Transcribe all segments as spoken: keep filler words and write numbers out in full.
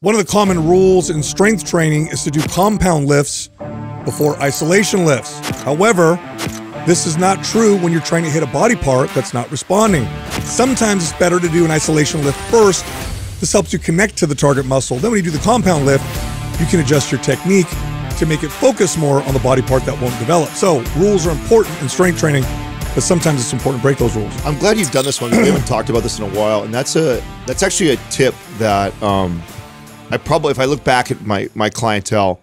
One of the common rules in strength training is to do compound lifts before isolation lifts. However, this is not true when you're trying to hit a body part that's not responding. Sometimes it's better to do an isolation lift first. This helps you connect to the target muscle. Then when you do the compound lift, you can adjust your technique to make it focus more on the body part that won't develop. So rules are important in strength training, but sometimes it's important to break those rules. I'm glad you've done this one. We haven't talked about this in a while, and that's a that's actually a tip that... Um, I probably, if I look back at my my clientele,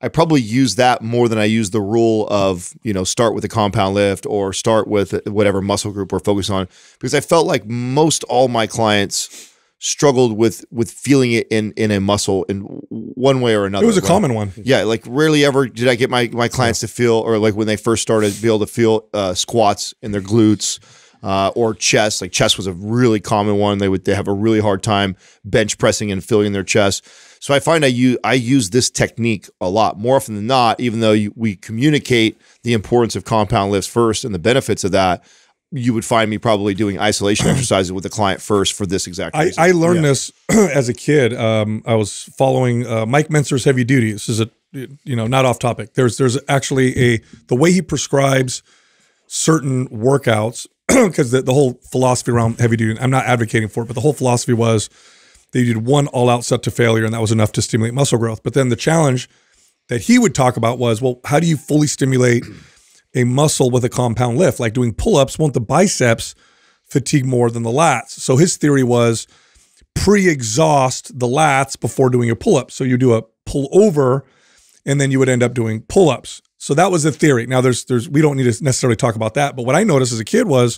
I probably use that more than I use the rule of, you know, start with a compound lift or start with whatever muscle group we're focused on, because I felt like most all my clients struggled with with feeling it in in a muscle in one way or another. It was a right? common one. Yeah, like rarely ever did I get my my clients yeah. to feel, or like when they first started, be able to feel uh, squats in their glutes. Uh, or chest, like chest was a really common one. They would they have a really hard time bench pressing and filling their chest. So I find I use, I use this technique a lot more often than not, even though you, we communicate the importance of compound lifts first and the benefits of that. You would find me probably doing isolation exercises with the client first for this exact reason. I, I learned yeah. this as a kid. Um, I was following uh, Mike Menser's Heavy Duty. This is a, you know, not off topic. There's, there's actually a, the way he prescribes certain workouts, because the, the whole philosophy around heavy duty, I'm not advocating for it, but the whole philosophy was they did one all-out set to failure, and that was enough to stimulate muscle growth. But then the challenge that he would talk about was, well, how do you fully stimulate a muscle with a compound lift? Like doing pull-ups, won't the biceps fatigue more than the lats? So his theory was pre-exhaust the lats before doing your pull-up. So you do a pull-over, and then you would end up doing pull-ups. So that was the theory. Now, there's, there's, we don't need to necessarily talk about that, but what I noticed as a kid was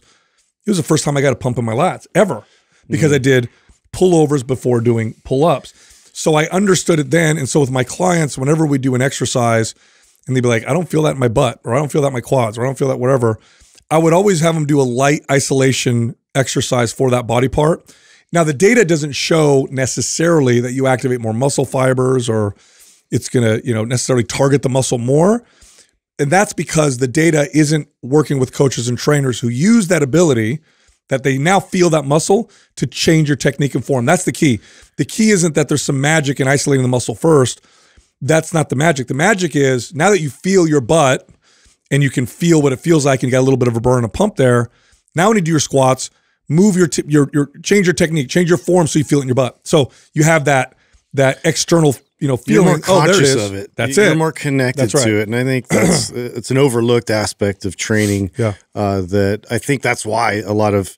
it was the first time I got a pump in my lats ever, because mm-hmm. I did pullovers before doing pull-ups. So I understood it then, and so with my clients, whenever we do an exercise, and they'd be like, I don't feel that in my butt, or I don't feel that in my quads, or I don't feel that whatever, I would always have them do a light isolation exercise for that body part. Now, the data doesn't show necessarily that you activate more muscle fibers or it's going to, you know, necessarily target the muscle more. And that's because the data isn't working with coaches and trainers who use that ability that they now feel that muscle to change your technique and form. That's the key. The key isn't that there's some magic in isolating the muscle first. That's not the magic. The magic is now that you feel your butt and you can feel what it feels like and you got a little bit of a burn and a pump there, now when you do your squats, move your, your, your, change your technique, change your form so you feel it in your butt. So you have that, that external, you know, feeling, you're more conscious oh, it of it. That's you're it. You're more connected that's right. to it. And I think that's, it's an overlooked aspect of training yeah. uh, that I think that's why a lot of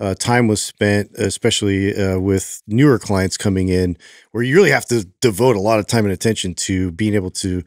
uh, time was spent, especially uh, with newer clients coming in, where you really have to devote a lot of time and attention to being able to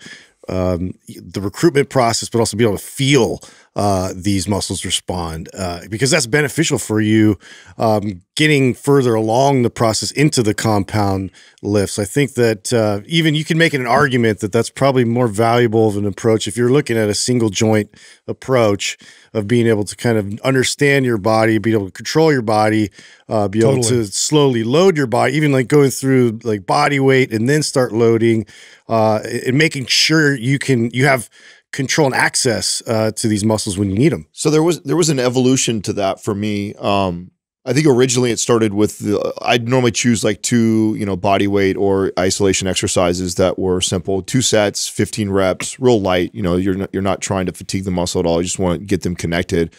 um, the recruitment process, but also be able to feel uh, these muscles respond uh, because that's beneficial for you um, getting further along the process into the compound lifts. I think that uh, even you can make an argument that that's probably more valuable of an approach if you're looking at a single joint approach of being able to kind of understand your body, be able to control your body, uh, be totally. able to slowly load your body, even like going through like body weight and then start loading uh, and making sure you can, you have control and access uh, to these muscles when you need them. So there was, there was an evolution to that for me. Um, I think originally it started with the, I'd normally choose like two, you know, body weight or isolation exercises that were simple, two sets, fifteen reps, real light. You know, you're not, you're not trying to fatigue the muscle at all. You just want to get them connected.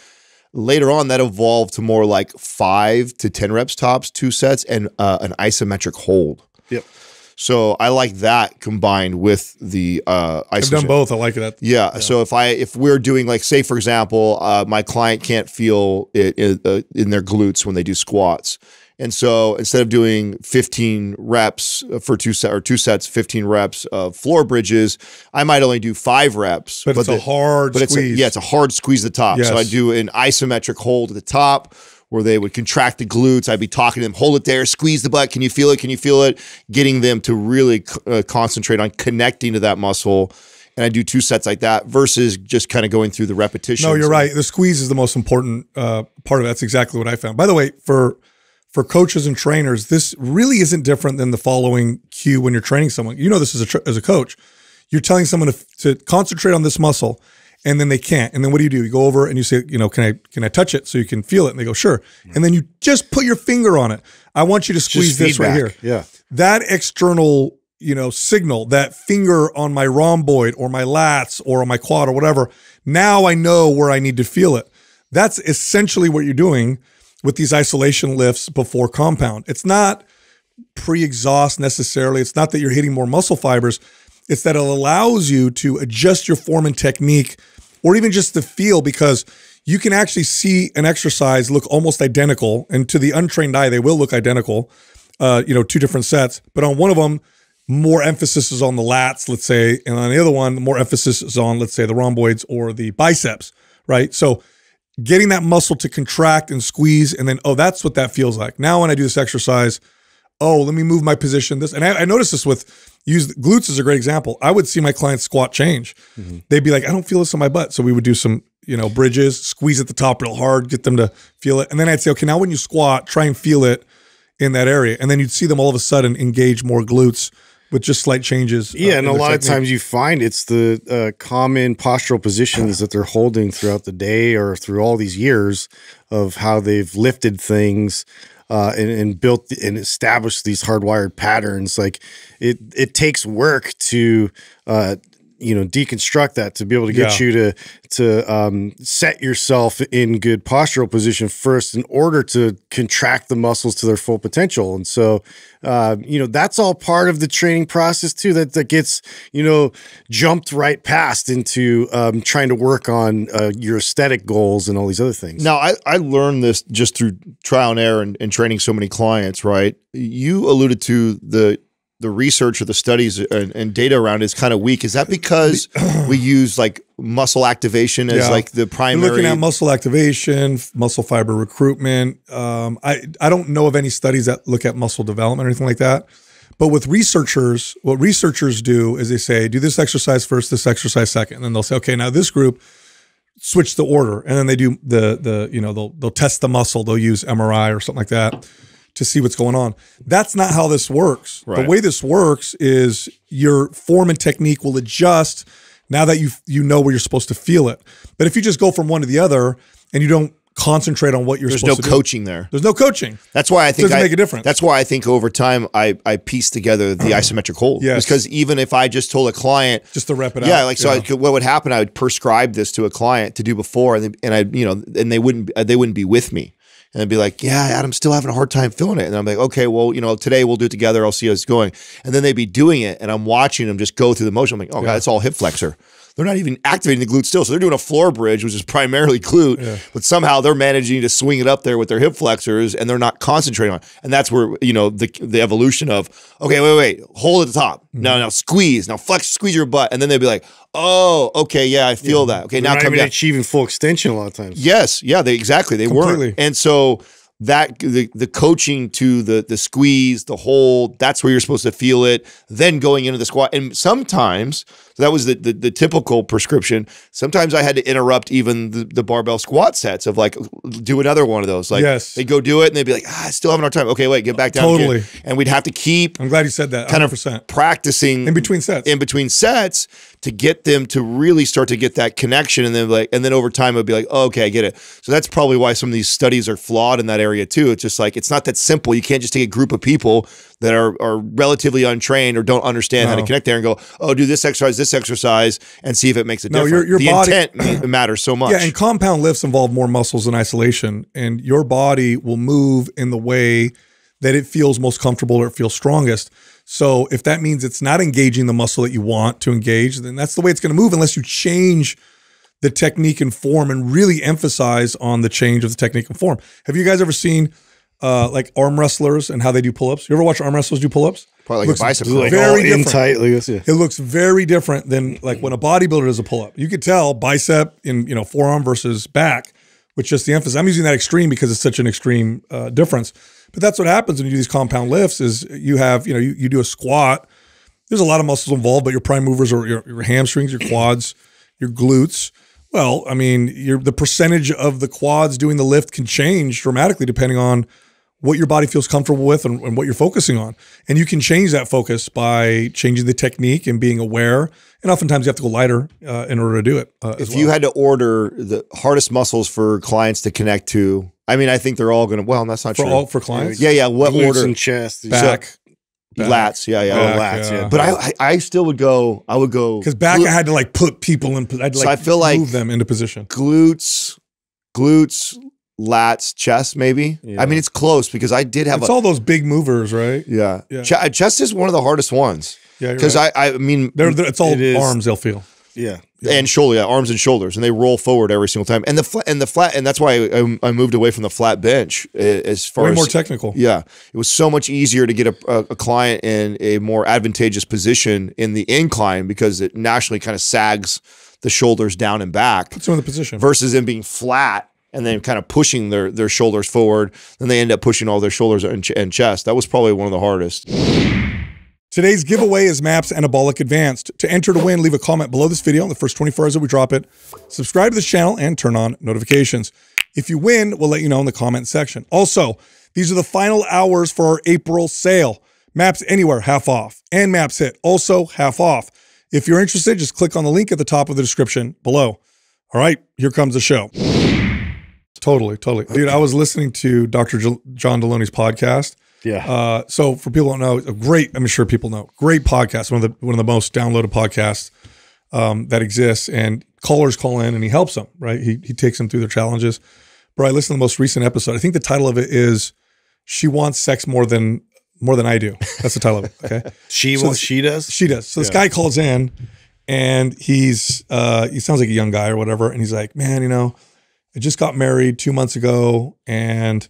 Later on, that evolved to more like five to ten reps tops, two sets, and uh, an isometric hold. Yep. So I like that combined with the uh, isolation. I've done both. I like that. Yeah. yeah. So if I if we're doing like, say for example, uh, my client can't feel it in, uh, in their glutes when they do squats, and so instead of doing fifteen reps for two set or two sets, fifteen reps of floor bridges, I might only do five reps. But, but it's the, a hard but squeeze. It's a, yeah, it's a hard squeeze at the top. Yes. So I do an isometric hold at the top, where they would contract the glutes. I'd be talking to them, hold it there, squeeze the butt. Can you feel it? Can you feel it? Getting them to really uh, concentrate on connecting to that muscle. And I do two sets like that versus just kind of going through the repetitions. No, you're right. The squeeze is the most important uh, part of that. That's exactly what I found. By the way, for, for coaches and trainers, this really isn't different than the following cue when you're training someone. You know this as a, tr as a coach. You're telling someone to, to concentrate on this muscle. and then they can't. And then what do you do? You go over and you say, you know, can I, can I touch it so you can feel it? And they go, sure. And then you just put your finger on it. I want you to squeeze this right here. Yeah. That external, you know, signal, that finger on my rhomboid or my lats or on my quad or whatever. Now I know where I need to feel it. That's essentially what you're doing with these isolation lifts before compound. It's not pre-exhaust necessarily. It's not that you're hitting more muscle fibers. It's that it allows you to adjust your form and technique, or even just the feel, because you can actually see an exercise look almost identical. And to the untrained eye, they will look identical, uh, you know, two different sets. But on one of them, more emphasis is on the lats, let's say. And on the other one, more emphasis is on, let's say, the rhomboids or the biceps, right? So getting that muscle to contract and squeeze, and then, oh, that's what that feels like. Now when I do this exercise, oh, let me move my position. This, and I, I noticed this with use glutes is a great example. I would see my clients squat change. Mm-hmm. They'd be like, I don't feel this on my butt. So we would do some, you know, bridges, squeeze at the top real hard, get them to feel it. And then I'd say, okay, now when you squat, try and feel it in that area. And then you'd see them all of a sudden engage more glutes with just slight changes. Yeah, uh, and a lot technique. of times you find it's the uh, common postural positions that they're holding throughout the day or through all these years of how they've lifted things uh, and, and built and established these hardwired patterns. Like it, it takes work to uh, you know, deconstruct that, to be able to get yeah. you to to um, set yourself in good postural position first in order to contract the muscles to their full potential. And so, uh, you know, that's all part of the training process too, that, that gets, you know, jumped right past into um, trying to work on uh, your aesthetic goals and all these other things. Now, I, I learned this just through trial and error and, and training so many clients, right? You alluded to the the research or the studies and, and data around it is kind of weak. Is that because we use like muscle activation as yeah. like the primary? You're looking at muscle activation, muscle fiber recruitment. Um, I, I don't know of any studies that look at muscle development or anything like that. But with researchers, what researchers do is they say, do this exercise first, this exercise second. And then they'll say, okay, now this group, switch the order. And then they do the, the you know, they'll, they'll test the muscle. They'll use M R I or something like that to see what's going on. That's not how this works. Right. The way this works is your form and technique will adjust now that you you know where you're supposed to feel it. But if you just go from one to the other and you don't concentrate on what you're there's supposed no to do. There's no coaching there. There's no coaching. That's why I think it doesn't I, make a difference. That's why I think over time I I piece together the isometric hold. Yes. Because even if I just told a client just to rep it yeah, out. Like, so yeah, like so what would happen, I would prescribe this to a client to do before, and and I you know and they wouldn't they wouldn't be with me. And be like, yeah, Adam's still having a hard time feeling it. And I'm like, okay, well, you know, today we'll do it together. I'll see how it's going. And then they'd be doing it, and I'm watching them just go through the motion. I'm like, oh, yeah. God, it's all hip flexor. They're not even activating the glute still. So they're doing a floor bridge, which is primarily glute, yeah. but somehow they're managing to swing it up there with their hip flexors, and they're not concentrating on it. And that's where, you know, the the evolution of, okay, wait, wait, wait, hold at the top. Mm-hmm. Now, now squeeze. Now flex, squeeze your butt. And then they'd be like, oh, okay, yeah, I feel yeah. that. Okay, now come down. Achieving full extension a lot of times. Yes, yeah, they exactly they weren't. And so that the the coaching to the the squeeze, the hold, that's where you're supposed to feel it. Then going into the squat, and sometimes so that was the, the the typical prescription. Sometimes I had to interrupt even the, the barbell squat sets of like do another one of those. Like yes. they go do it and they'd be like, ah, I still having our time. Okay, wait, get back down. Totally. Again. And we'd have to keep. I'm glad you said that. one hundred percent. Kind of practicing in between sets. In between sets. To get them to really start to get that connection, and then like, and then over time, it'd be like, oh, okay, I get it. So that's probably why some of these studies are flawed in that area too. It's just like it's not that simple. You can't just take a group of people that are are relatively untrained or don't understand no. how to connect there and go, oh, do this exercise, this exercise, and see if it makes a no, difference. Your, your the body, intent matters so much. Yeah, and compound lifts involve more muscles in isolation, and your body will move in the way that it feels most comfortable or it feels strongest. So if that means it's not engaging the muscle that you want to engage, then that's the way it's going to move unless you change the technique and form and really emphasize on the change of the technique and form. Have you guys ever seen uh, like arm wrestlers and how they do pull-ups? You ever watch arm wrestlers do pull-ups? Probably like a bicep pull-up. Like all in tightly. Yes, yeah. It looks very different than like when a bodybuilder does a pull-up. You could tell bicep in you know forearm versus back, with just the emphasis. I'm using that extreme because it's such an extreme uh, difference. But that's what happens when you do these compound lifts is you have, you know, you, you do a squat. There's a lot of muscles involved, but your prime movers are your, your hamstrings, your quads, your glutes. Well, I mean, your, the percentage of the quads doing the lift can change dramatically depending on what your body feels comfortable with and, and what you're focusing on. And you can change that focus by changing the technique and being aware. And oftentimes you have to go lighter uh, in order to do it. Uh, if well. you had to order the hardest muscles for clients to connect to, I mean, I think they're all going to, well, that's not for true. All, for clients? Yeah, yeah. What Glutes order? And chest. Back. So, Back. Lats, yeah, yeah, back, lats, yeah. yeah. But I, I still would go. I would go because back. I had to like put people in. I'd like so I feel like move them into position. Glutes, glutes, lats, chest, maybe. Yeah. I mean, it's close because I did have. It's a, all those big movers, right? Yeah, yeah. Ch chest is one of the hardest ones. Yeah, because right. I, I mean, they're, they're, it's all it arms. They'll feel. Yeah. yeah, and shoulder, yeah, arms and shoulders, and they roll forward every single time. And the flat, and the flat, and that's why I, I moved away from the flat bench as far Way as more technical. Yeah, it was so much easier to get a, a, a client in a more advantageous position in the incline because it naturally kind of sags the shoulders down and back. Puts them in the position versus them being flat and then kind of pushing their their shoulders forward. Then they end up pushing all their shoulders and, ch and chest. That was probably one of the hardest. Today's giveaway is MAPS Anabolic Advanced. To enter to win, leave a comment below this video in the first twenty-four hours that we drop it. Subscribe to this channel and turn on notifications. If you win, we'll let you know in the comment section. Also, these are the final hours for our April sale. MAPS Anywhere, half off. And MAPS Hit, also half off. If you're interested, just click on the link at the top of the description below. All right, here comes the show. Totally, totally. Dude, I was listening to Doctor John Delony's podcast. Yeah. Uh, so for people who don't know, it's a great, I'm sure people know, great podcast, one of the one of the most downloaded podcasts um, that exists. And callers call in and he helps them, right? He, he takes them through their challenges. Bro, I listened to the most recent episode. I think the title of it is She Wants Sex More Than More Than I Do. That's the title of it, okay? she so wants, this, she does? She does. So yeah. This guy calls in and he's, uh, he sounds like a young guy or whatever. And he's like, man, you know, I just got married two months ago and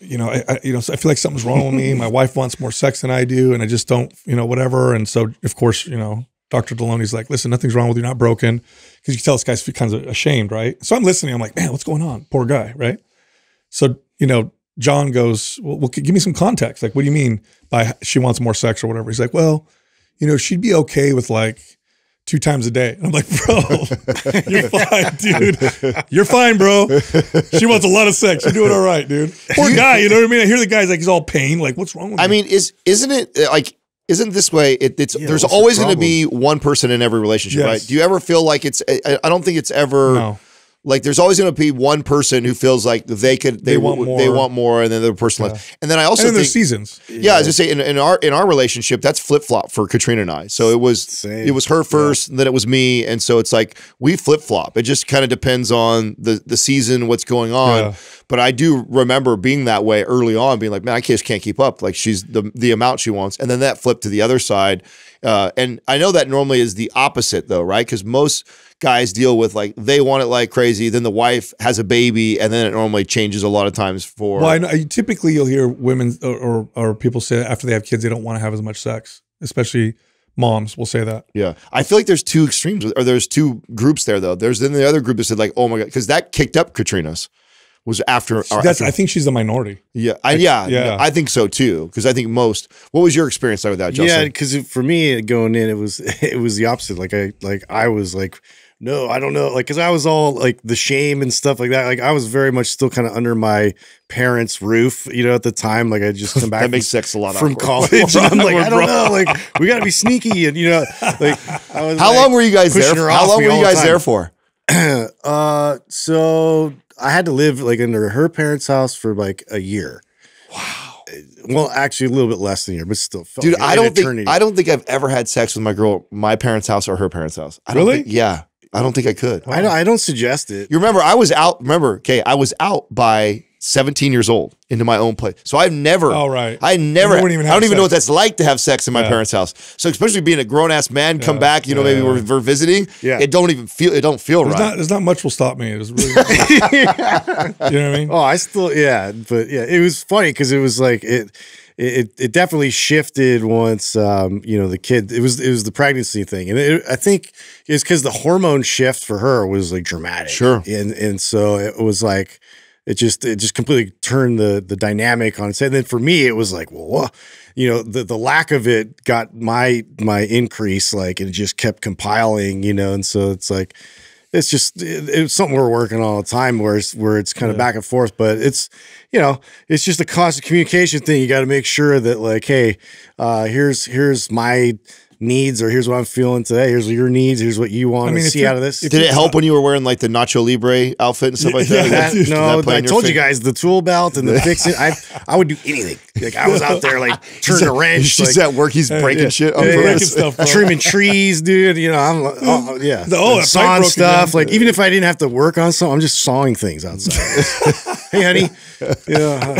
you know, I, I, you know, so I feel like something's wrong with me. My wife wants more sex than I do, and I just don't, you know, whatever. And so, of course, you know, Doctor Delony's like, listen, nothing's wrong with you, you're not broken. Because you can tell this guy's kind of ashamed, right? So I'm listening. I'm like, man, what's going on? Poor guy, right? So, you know, John goes, well, well, give me some context. Like, what do you mean by she wants more sex or whatever? He's like, well, you know, she'd be okay with like, two times a day. And I'm like, bro, you're fine, dude. You're fine, bro. She wants a lot of sex. You're doing all right, dude. Poor guy, you know what I mean? I hear the guy's like, he's all pain. Like, what's wrong with I you? mean, is, isn't it like, isn't this way, it, it's, yeah, there's always the going to be one person in every relationship, yes. right? Do you ever feel like it's, I, I don't think it's ever, no. like there's always going to be one person who feels like they could, they, they want, want more. They want more, and then the person, yeah. like, and then I also and then think there's seasons. Yeah, yeah, as I say, in, in our in our relationship, that's flip flop for Katrina and I. So it was Same. it was her first, yeah. and then it was me, and so it's like we flip flop. It just kind of depends on the the season, what's going on. Yeah. But I do remember being that way early on, being like, man, I just can't keep up. Like she's the the amount she wants, and then that flipped to the other side. Uh, and I know that normally is the opposite though, right? Because most guys deal with like, they want it like crazy, then the wife has a baby, and then it normally changes a lot of times for- Well, I know, typically you'll hear women or, or, or people say that after they have kids, they don't want to have as much sex, especially moms will say that. Yeah. I feel like there's two extremes, or there's two groups there though. There's then the other group that said like, oh my God, because that kicked up Katrina's. Was after, or That's, after I think she's the minority. Yeah, I, yeah, yeah. I think so too. Because I think most. What was your experience like with that, Justin? Yeah, because for me going in, it was it was the opposite. Like I like I was like, no, I don't know. Like because I was all like the shame and stuff like that. Like I was very much still kind of under my parents' roof, you know, at the time. Like I just come back that makes sex a lot from college. I'm like, I don't know. Like we got to be sneaky, and you know, like I was, how like, long were you guys there? For? How long were you guys the there for? uh, so. I had to live like under her parents' house for like a year. Wow. Well, actually a little bit less than a year, but still felt Dude, like I don't eternity. think I don't think I've ever had sex with my girl, my parents' house or her parents' house. I really? Don't think, yeah. I don't think I could. Wow. I don't I don't suggest it. You remember I was out, remember, okay, I was out by seventeen years old into my own place. So I've never, all right. I never, even I don't even sex. know what that's like to have sex in my yeah. parents' house. So especially being a grown ass man, come yeah. back, you know, yeah. maybe we're, we're visiting. Yeah. It don't even feel, it don't feel there's right. Not, there's not much will stop me. It was really, you know what I mean? Oh, I still, yeah. But yeah, it was funny because it was like, it, it, it definitely shifted once, um, you know, the kid, it was, it was the pregnancy thing. And it, I think it's because the hormone shift for her was like dramatic. Sure. And, and so it was like, It just it just completely turned the the dynamic on its head. And then for me, it was like, well, whoa. you know, the the lack of it got my my increase, like, and it just kept compiling, you know, and so it's like it's just it, it's something we're working on all the time, where it's where it's kind of yeah. back and forth. But it's you know it's just a constant communication thing. You got to make sure that, like, hey, uh, here's here's my needs, or here's what I'm feeling today. Here's your needs. Here's what you want I mean, to see out of this. Did it help when you were wearing like the Nacho Libre outfit and stuff like that? that like, no, that I told you guys the tool belt and the fix it. I I would do anything. Like I was out there like turning a wrench. She's like, at work. He's breaking uh, shit. Yeah, yeah, stuff, trimming trees, dude. You know, I'm like, oh yeah, the, oh, sawing stuff. Down. Like even if I didn't have to work on something, I'm just sawing things outside. Hey, honey. Yeah.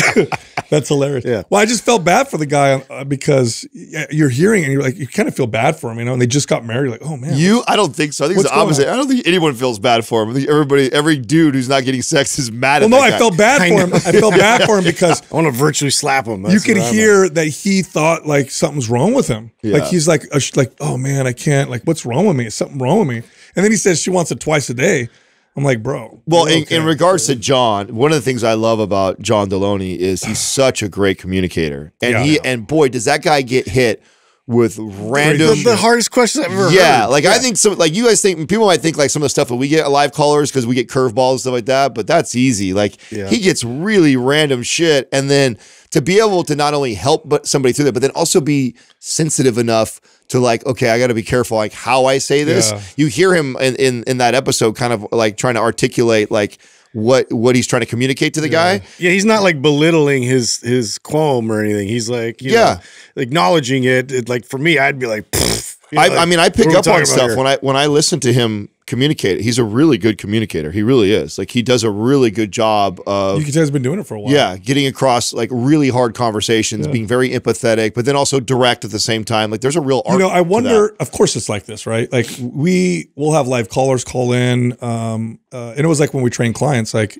That's hilarious. Yeah. Well, I just felt bad for the guy because you're hearing and you're like, you kind of feel bad for him, you know, and they just got married. You're like, oh man. You, I don't think so. I think it's the opposite. I don't think anyone feels bad for him. I think everybody, every dude who's not getting sex is mad well, at no, that I guy. Felt bad I for know. him. I felt bad for him because I want to virtually slap him. That's you can hear that he thought like something's wrong with him. Yeah. Like he's like, like, oh man, I can't, like, what's wrong with me? Is something wrong with me? And then he says she wants it twice a day. I'm like, bro. Well, in, okay. in regards to John, one of the things I love about John Delony is he's such a great communicator. And yeah, he and boy, does that guy get hit with random the, the hardest questions I've ever yeah, heard. Like yeah. I think some like you guys think people might think like some of the stuff that we get live callers because we get curveballs and stuff like that, but that's easy. Like yeah. he gets really random shit. And then to be able to not only help but somebody through that, but then also be sensitive enough to like, okay, I got to be careful like how I say this. Yeah. You hear him in, in in that episode kind of like trying to articulate like what what he's trying to communicate to the yeah. guy. Yeah, he's not like belittling his his qualm or anything. He's like, you yeah, know, acknowledging it, it. Like for me, I'd be like, you know, I, like I mean, I pick up on stuff here? when I when I listen to him communicate. He's a really good communicator. He really is. Like he does a really good job of. You can tell he's been doing it for a while. Yeah, getting across like really hard conversations, yeah. being very empathetic, but then also direct at the same time. Like there's a real art. You know, I wonder. That. Of course, it's like this, right? Like we will have live callers call in, um, uh, and it was like when we train clients. Like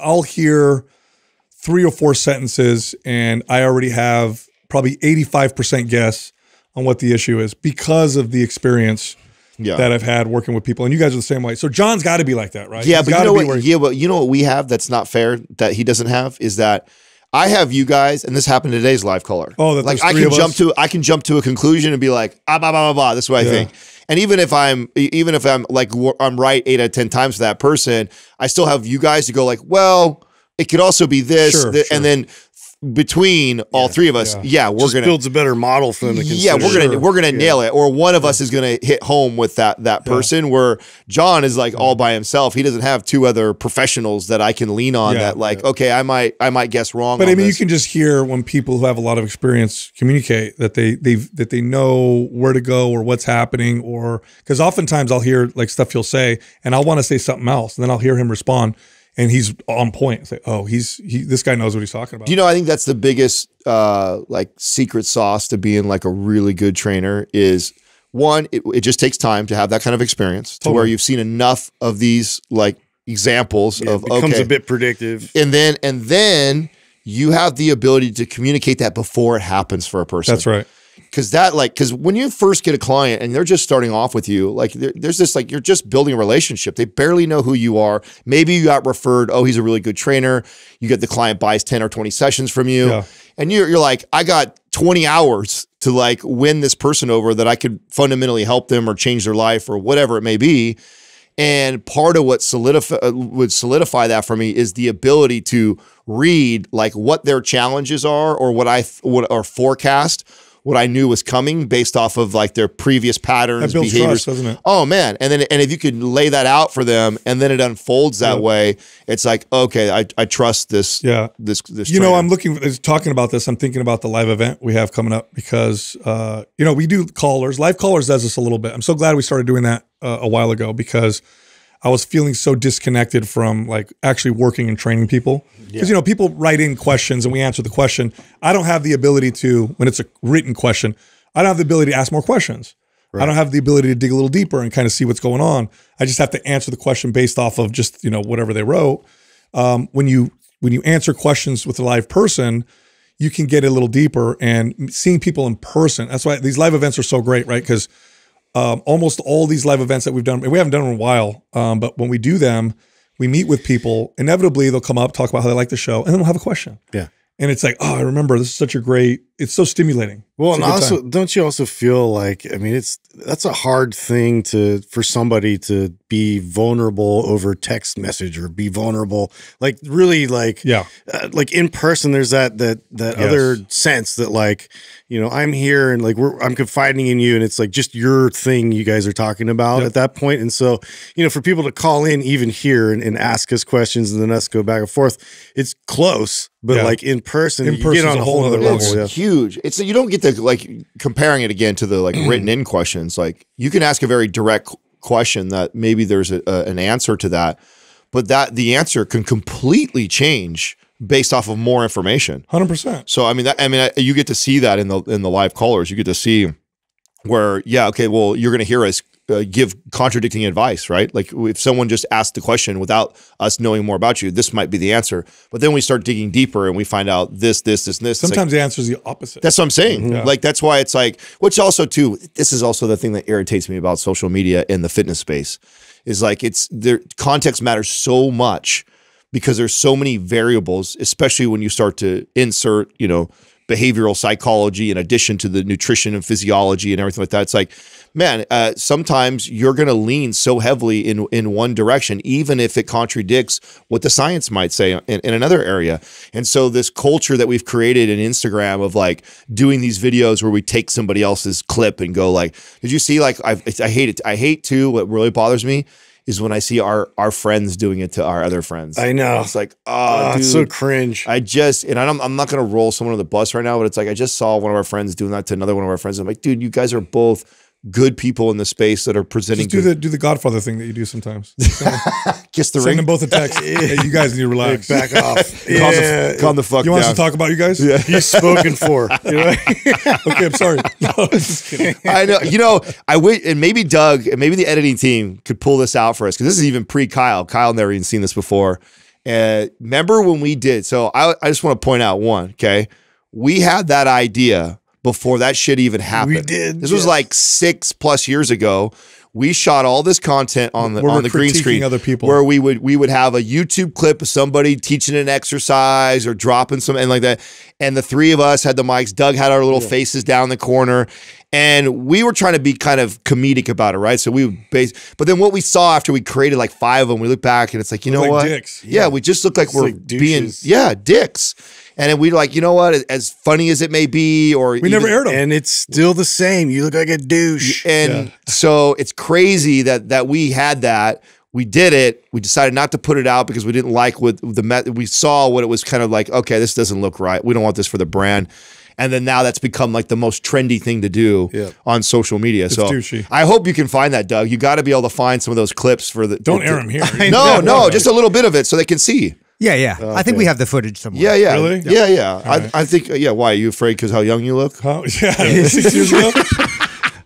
I'll hear three or four sentences, and I already have probably eighty-five percent guess on what the issue is because of the experience. Yeah. That I've had working with people, and you guys are the same way. So John's got to be like that, right? Yeah, He's but you know what? Yeah, but you know what we have that's not fair that he doesn't have is that I have you guys, and this happened today's live caller. Oh, that like I can jump us? to I can jump to a conclusion and be like, ah, blah blah blah blah. This is what yeah. I think. And even if I'm even if I'm like I'm right eight out of ten times for that person, I still have you guys to go like, well, it could also be this, sure, th sure. and then. Between yeah, all three of us, yeah, yeah we're Just gonna builds a better model for them to consider. Yeah, we're gonna we're gonna yeah. nail it, or one of us is gonna hit home with that that person. Yeah. Where John is like yeah. all by himself, he doesn't have two other professionals that I can lean on. Yeah, that like, yeah. okay, I might I might guess wrong. But on I mean, this. You can just hear when people who have a lot of experience communicate that they they that they know where to go or what's happening, or because oftentimes I'll hear like stuff you'll say, and I'll want to say something else, and then I'll hear him respond. And he's on point. It's like, oh, he's he, this guy knows what he's talking about. You know, I think that's the biggest uh, like secret sauce to being like a really good trainer is one, it, it just takes time to have that kind of experience to totally. where you've seen enough of these like examples yeah, of it becomes okay, a bit predictive, and then and then you have the ability to communicate that before it happens for a person. That's right. Cause that like, cause when you first get a client and they're just starting off with you, like there, there's this, like, you're just building a relationship. They barely know who you are. Maybe you got referred, oh, he's a really good trainer. You get the client buys ten or twenty sessions from you. Yeah. And you're, you're like, I got twenty hours to like win this person over that I could fundamentally help them or change their life or whatever it may be. And part of what solidify, would solidify that for me is the ability to read like what their challenges are or what I, what are forecast. What I knew was coming based off of like their previous patterns, that builds behaviors. Trust, doesn't it? Oh man. And then, and if you could lay that out for them and then it unfolds that yeah. way, it's like, okay, I, I trust this. Yeah. This, this, you trainer. know, I'm looking, talking about this. I'm thinking about the live event we have coming up because, uh, you know, we do callers, live callers does this a little bit. I'm so glad we started doing that uh, a while ago because I was feeling so disconnected from like actually working and training people. Because, yeah. you know, people write in questions and we answer the question. I don't have the ability to, when it's a written question, I don't have the ability to ask more questions. Right. I don't have the ability to dig a little deeper and kind of see what's going on. I just have to answer the question based off of just, you know, whatever they wrote. Um, when you, when you answer questions with a live person, you can get a little deeper and seeing people in person. That's why these live events are so great, right? Because Um, almost all these live events that we've done, and we haven't done in a while, um, but when we do them, we meet with people. Inevitably, they'll come up, talk about how they like the show, and then we'll have a question. Yeah. And it's like, oh, I remember, this is such a great, it's so stimulating. Well, and also, time. don't you also feel like, I mean, it's, that's a hard thing to, for somebody to be vulnerable over text message or be vulnerable, like really like, yeah, uh, like in person, there's that, that, that yes. other sense that like, you know, I'm here and like, we're, I'm confiding in you. And it's like just your thing you guys are talking about yep. at that point. And so, you know, for people to call in even here and, and ask us questions and then us go back and forth, it's close. But yeah. like in person, in you get on a whole other level. It's yeah. huge. It's you don't get to like comparing it again to the like written in questions. Like you can ask a very direct question that maybe there's a, a, an answer to that, but that the answer can completely change based off of more information. one hundred percent. So I mean, that, I mean, I, you get to see that in the in the live callers. You get to see where yeah, okay, well, you're going to hear us Uh, give contradicting advice, right? Like if someone just asked the question without us knowing more about you, this might be the answer. But then we start digging deeper and we find out this, this, this, and this. Sometimes like, the answer is the opposite. That's what I'm saying. Mm-hmm. yeah. Like, that's why it's like, which also too, this is also the thing that irritates me about social media and the fitness space is like, it's their context matters so much because there's so many variables, especially when you start to insert, you know, behavioral psychology in addition to the nutrition and physiology and everything like that. It's like, man, uh, sometimes you're going to lean so heavily in, in one direction, even if it contradicts what the science might say in, in another area. And so this culture that we've created in Instagram of like doing these videos where we take somebody else's clip and go like, did you see like, I've, I hate it. I hate too. What really bothers me is when I see our our friends doing it to our other friends. I know. It's like, oh, oh it's so cringe. I just, and I don't, I'm not going to roll someone on the bus right now, but it's like, I just saw one of our friends doing that to another one of our friends. I'm like, dude, you guys are both good people in the space that are presenting. Just do the, do the Godfather thing that you do sometimes. Kiss the Send ring. Send them both a text. Hey, you guys need to relax. Hey, back off. Yeah. Calm, the, calm the fuck down. You want down. us to talk about you guys? Yeah. He's spoken for. You know? Okay, I'm sorry. No, I'm just kidding. I know. You know, I wait, and maybe Doug, and maybe the editing team could pull this out for us, because this is even pre-Kyle. Kyle never even seen this before. Uh, remember when we did, so I, I just want to point out one, okay? We had that idea before that shit even happened. We did. This yes. was like six plus years ago. We shot all this content on the where on the green screen, other people, where we would we would have a YouTube clip of somebody teaching an exercise or dropping some and like that. And the three of us had the mics. Doug had our little yeah. faces down the corner, and we were trying to be kind of comedic about it, right? So we would base, but then what we saw after we created like five of them, we look back and it's like, you know like what? Dicks. Yeah, yeah, we just look like it's we're like being yeah dicks. And then we like, you know what? As funny as it may be, or we even, never aired them, and it's still the same. You look like a douche. And yeah. so it's crazy that that we had that. We did it. We decided not to put it out because we didn't like what the met. We saw what it was kind of like. Okay, this doesn't look right. We don't want this for the brand. And then now that's become like the most trendy thing to do yeah. on social media. It's so douchey. I hope you can find that, Doug. You got to be able to find some of those clips for the. Don't the, air them here. No, no, just a little bit of it so they can see. Yeah, yeah. Okay. I think we have the footage somewhere. Yeah, yeah. Really? Yeah, yeah. yeah. I, right. I think, yeah. Why? Are you afraid because how young you look? How, yeah. Six years ago?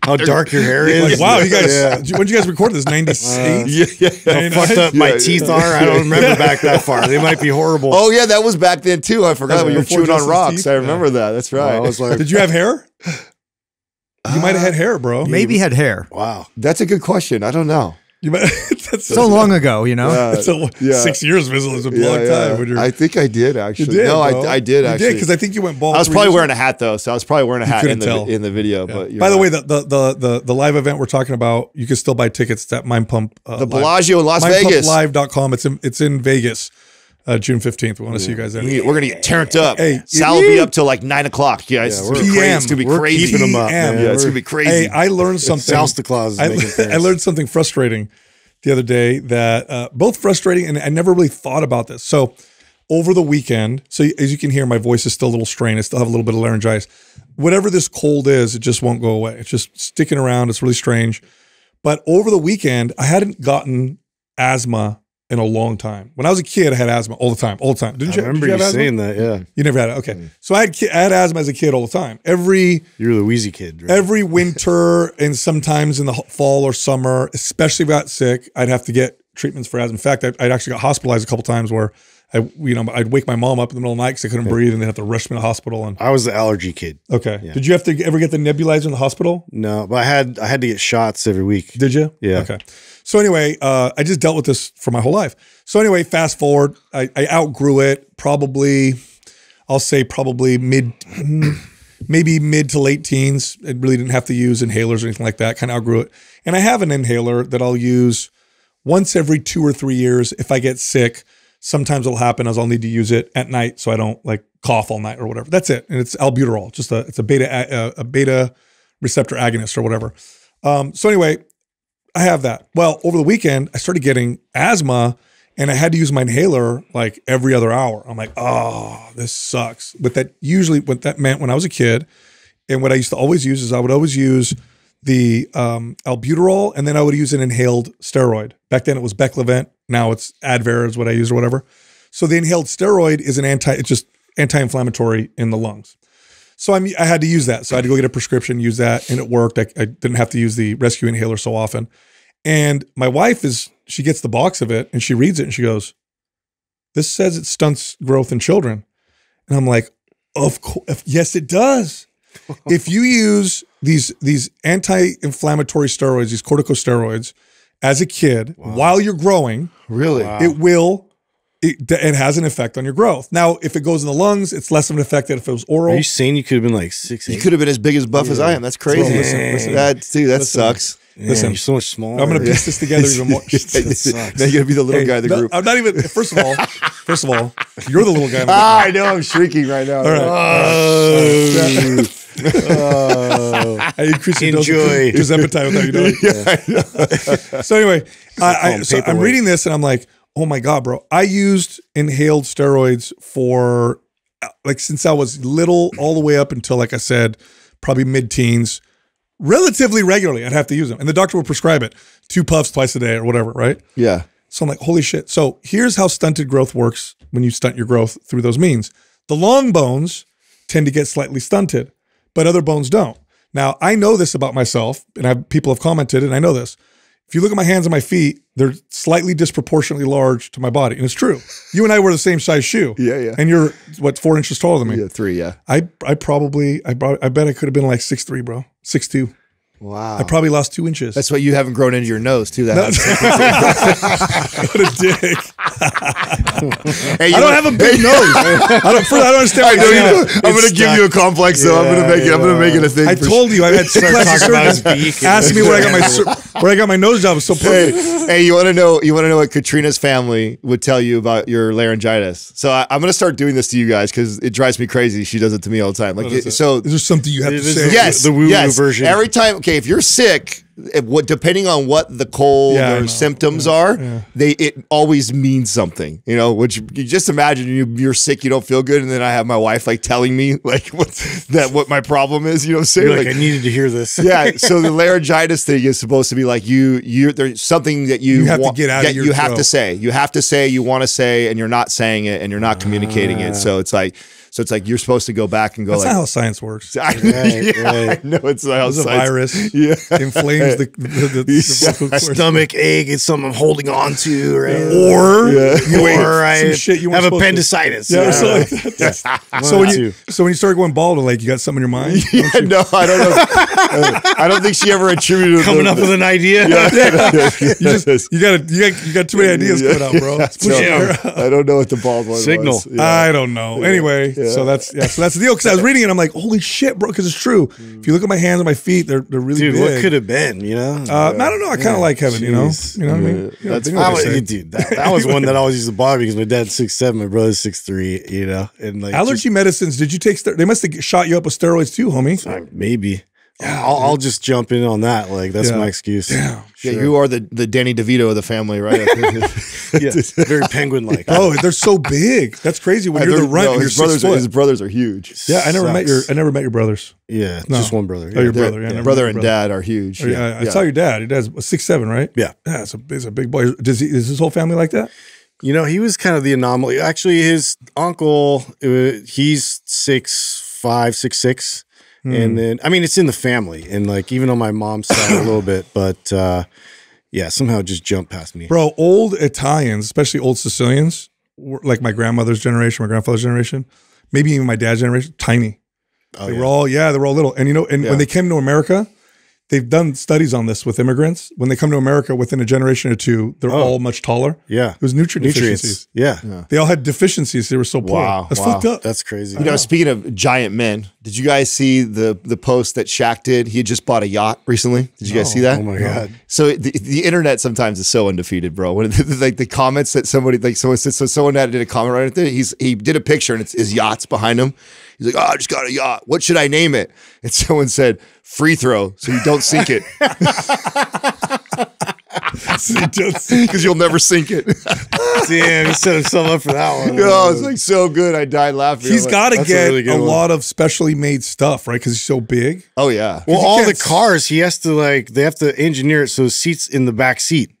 How dark your hair is. Like, wow, you guys, yeah. when did you guys record this? ninety-eight? Uh, yeah, yeah. How fucked up yeah, my yeah. teeth are. I don't remember back that far. They might be horrible. Oh, yeah. That was back then, too. I forgot when you were chewing on rocks. Teeth? I remember yeah. that. That's right. Well, I was like, did you have hair? You might have had hair, bro. Maybe had hair. Wow. That's a good question. I don't know. You might, that's so long ago, you know. Uh, it's a, yeah. Six years visible is a yeah, long yeah. time. When I think I did actually. You did, no, I, I did you actually. Because I think you went bald. I was probably wearing ago. a hat though, so I was probably wearing a hat in the, in the video. Yeah. But by right. the way, the, the the the live event we're talking about, you can still buy tickets at Mind Pump. Uh, the Bellagio in Las Vegas. mind pump live dot com. It's in it's in Vegas, uh, June fifteenth. We want to yeah. see you guys there. Yeah. We're gonna get turned up. Hey, Sal will be up till like nine o'clock. Yeah, it's gonna be crazy. Keeping them up. Yeah, it's gonna be crazy. Hey, I learned something. Santa Claus is making things. I learned something frustrating the other day that uh, both frustrating and I never really thought about this. So over the weekend, so as you can hear, my voice is still a little strained. I still have a little bit of laryngitis. Whatever this cold is, it just won't go away. It's just sticking around. It's really strange. But over the weekend, I hadn't gotten asthma in a long time. When I was a kid, I had asthma all the time, all the time. Didn't I you? Remember did you, you have saying asthma? that? Yeah, you never had it. Okay, mm. so I had I had asthma as a kid all the time. Every you're the wheezy kid. Right? Every winter and sometimes in the fall or summer, especially if I got sick, I'd have to get treatments for asthma. In fact, I, I'd actually got hospitalized a couple times where I, you know, I'd wake my mom up in the middle of the night because I couldn't okay. breathe, and they'd have to rush me to the hospital. And I was the allergy kid. Okay, yeah. Did you have to ever get the nebulizer in the hospital? No, but I had I had to get shots every week. Did you? Yeah. Okay. So anyway, uh, I just dealt with this for my whole life. So anyway, fast forward, I, I outgrew it probably, I'll say probably mid, maybe mid to late teens. I really didn't have to use inhalers or anything like that. Kind of outgrew it. And I have an inhaler that I'll use once every two or three years. If I get sick, sometimes it'll happen as I'll need to use it at night so I don't like cough all night or whatever. That's it. And it's albuterol, just a, it's a beta, a, a beta receptor agonist or whatever. Um, so anyway, I have that. Well, over the weekend, I started getting asthma and I had to use my inhaler like every other hour. I'm like, oh, this sucks. But that usually what that meant when I was a kid and what I used to always use is I would always use the um, albuterol and then I would use an inhaled steroid. Back then it was Beclivent. Now it's Advair is what I use or whatever. So the inhaled steroid is an anti, it's just anti-inflammatory in the lungs. So I'm, I had to use that. So I had to go get a prescription, use that, and it worked. I, I didn't have to use the rescue inhaler so often. And my wife is, she gets the box of it and she reads it and she goes, this says it stunts growth in children. And I'm like, of course, yes, it does. If you use these, these anti-inflammatory steroids, these corticosteroids as a kid, wow, while you're growing, really, wow, it will It, it has an effect on your growth. Now, if it goes in the lungs, it's less of an effect than if it was oral. Are you saying you could have been like six, eight? You could have been as big as buff yeah. as I am. That's crazy. Bro, listen, listen, that, dude, that listen, sucks. Listen, man, you're so much smaller. I'm going to piece this together even more. Now you're going to be the little hey, guy of the no, group. I'm not even, first of all, first of all, you're the little guy. Ah, I know, I'm shrieking right now. All right. Oh. Oh. I increase your enjoy. Dose of appetite without you doing it. Yeah. So anyway, I, I, so I'm reading this and I'm like, oh my God, bro. I used inhaled steroids for like since I was little all the way up until, like I said, probably mid-teens, relatively regularly. I'd have to use them. And the doctor would prescribe it, two puffs twice a day or whatever, right? Yeah. So I'm like, holy shit. So here's how stunted growth works when you stunt your growth through those means. The long bones tend to get slightly stunted, but other bones don't. Now, I know this about myself, and I've, people have commented, and I know this. If you look at my hands and my feet, they're slightly disproportionately large to my body. And it's true. You and I wear the same size shoe. Yeah, yeah. And you're, what, four inches taller than me? Yeah, three, yeah. I I probably, I, brought, I bet I could have been like six three, bro. six two. Wow. I probably lost two inches. That's why you haven't grown into your nose, too. That no. What a dick. Hey, I don't have a big nose. I don't, first, I don't understand. I know, you, I'm going to give you a complex, though. Yeah, I'm going to make it. I'm going to make it a thing. I told you. I had plastic surgery. Ask me where I got my where I got my nose job. It's so perfect. Hey, hey, you want to know? You want to know what Katrina's family would tell you about your laryngitis? So I, I'm going to start doing this to you guys because it drives me crazy. She does it to me all the time. Like it, is so, is there something you have to say? Yes, the woo-woo yes. version. Every time. Okay, if you're sick, If what depending on what the cold yeah, or symptoms yeah, are, yeah. they it always means something, you know. Which you just imagine you, you're sick, you don't feel good, and then I have my wife like telling me like what that what my problem is, you know. Say like, like I needed to hear this. Yeah. So the laryngitis thing is supposed to be like you you there's something that you, you have want, to get out that of your you throat. have to say you have to say you want to say, and you're not saying it, and you're not communicating ah. it. So it's like so it's like you're supposed to go back and go. That's like, not how science works. I, right, yeah, right. I know it's not how science. A virus. Yeah. Inflamed. The, the, the, the stomach ache is something I'm holding on to, right? Yeah. Or, yeah. You or I shit you have appendicitis. Yeah, yeah. So, like, that's, that's, so, when you, so when you start going bald, like you got something in your mind? Yeah, you? No, I don't know. I don't think she ever attributed coming up with an idea. Yeah. Yeah. Yeah. You just you got you got you got too many ideas yeah. coming out, bro. Yeah. No, I don't know what the bald one signal. Was. Yeah. I don't know. Anyway, yeah. so that's yeah, so that's the deal. Because I was reading it, I'm like, holy shit, bro, because it's true. Mm. If you look at my hands and my feet, they're they're really Dude, big. What could have been? You know, uh, yeah. I don't know. I kind of yeah. like heaven. Jeez. You know, you know what I mean. You know, that's I was, dude. That, that was one that I always used to bother because my dad's six seven, my brother's six three. You know, and like allergy just, medicines. Did you take? They must have shot you up with steroids too, homie. I, maybe. Yeah, I'll, I'll just jump in on that. Like that's yeah. my excuse. Yeah, sure. Yeah, you are the the Danny DeVito of the family, right? Yeah, very penguin like. Oh, they're so big. That's crazy. When I, you're the runt, no, his, you're brothers are, his brothers are huge. Yeah, I never Sucks. met your I never met your brothers. Yeah, no. Just one brother. Yeah. Oh, your brother. Yeah, yeah. Brother and brother. dad are huge. Or, yeah. I, I yeah. saw your dad. Your dad's six seven, right? Yeah, yeah. It's a it's a big boy. Does he? Is his whole family like that? You know, he was kind of the anomaly. Actually, his uncle, he's six five, six six. Mm. And then, I mean, it's in the family and like, even on my mom's side a little bit, but, uh, yeah, somehow it just jumped past me. Bro, old Italians, especially old Sicilians, like my grandmother's generation, my grandfather's generation, maybe even my dad's generation, tiny. Oh, they yeah. were all, yeah, they were all little. And you know, and yeah. when they came to America, they've done studies on this with immigrants. When they come to America, within a generation or two, they're oh. all much taller. Yeah. It was nutrient Nutrients. deficiencies. Yeah. yeah. They all had deficiencies. They were so poor. Wow. That's wow. fucked up. That's crazy. You know, speaking of giant men, did you guys see the, the post that Shaq did? He had just bought a yacht recently. Did you no. guys see that? Oh, my no. God. So the, the internet sometimes is so undefeated, bro. When, like the comments that somebody, like someone said, so someone had did a comment right there. He's, he did a picture and it's his yacht's behind him. He's like, oh, I just got a yacht. What should I name it? And someone said, free throw, so you don't sink it. Because you'll never sink it. Damn, he set himself up for that one. No, it's like so good. I died laughing. He's like, got to get a, really a lot of specially made stuff, right? Because he's so big. Oh, yeah. Well, all the cars, he has to like, they have to engineer it so seats in the back seat.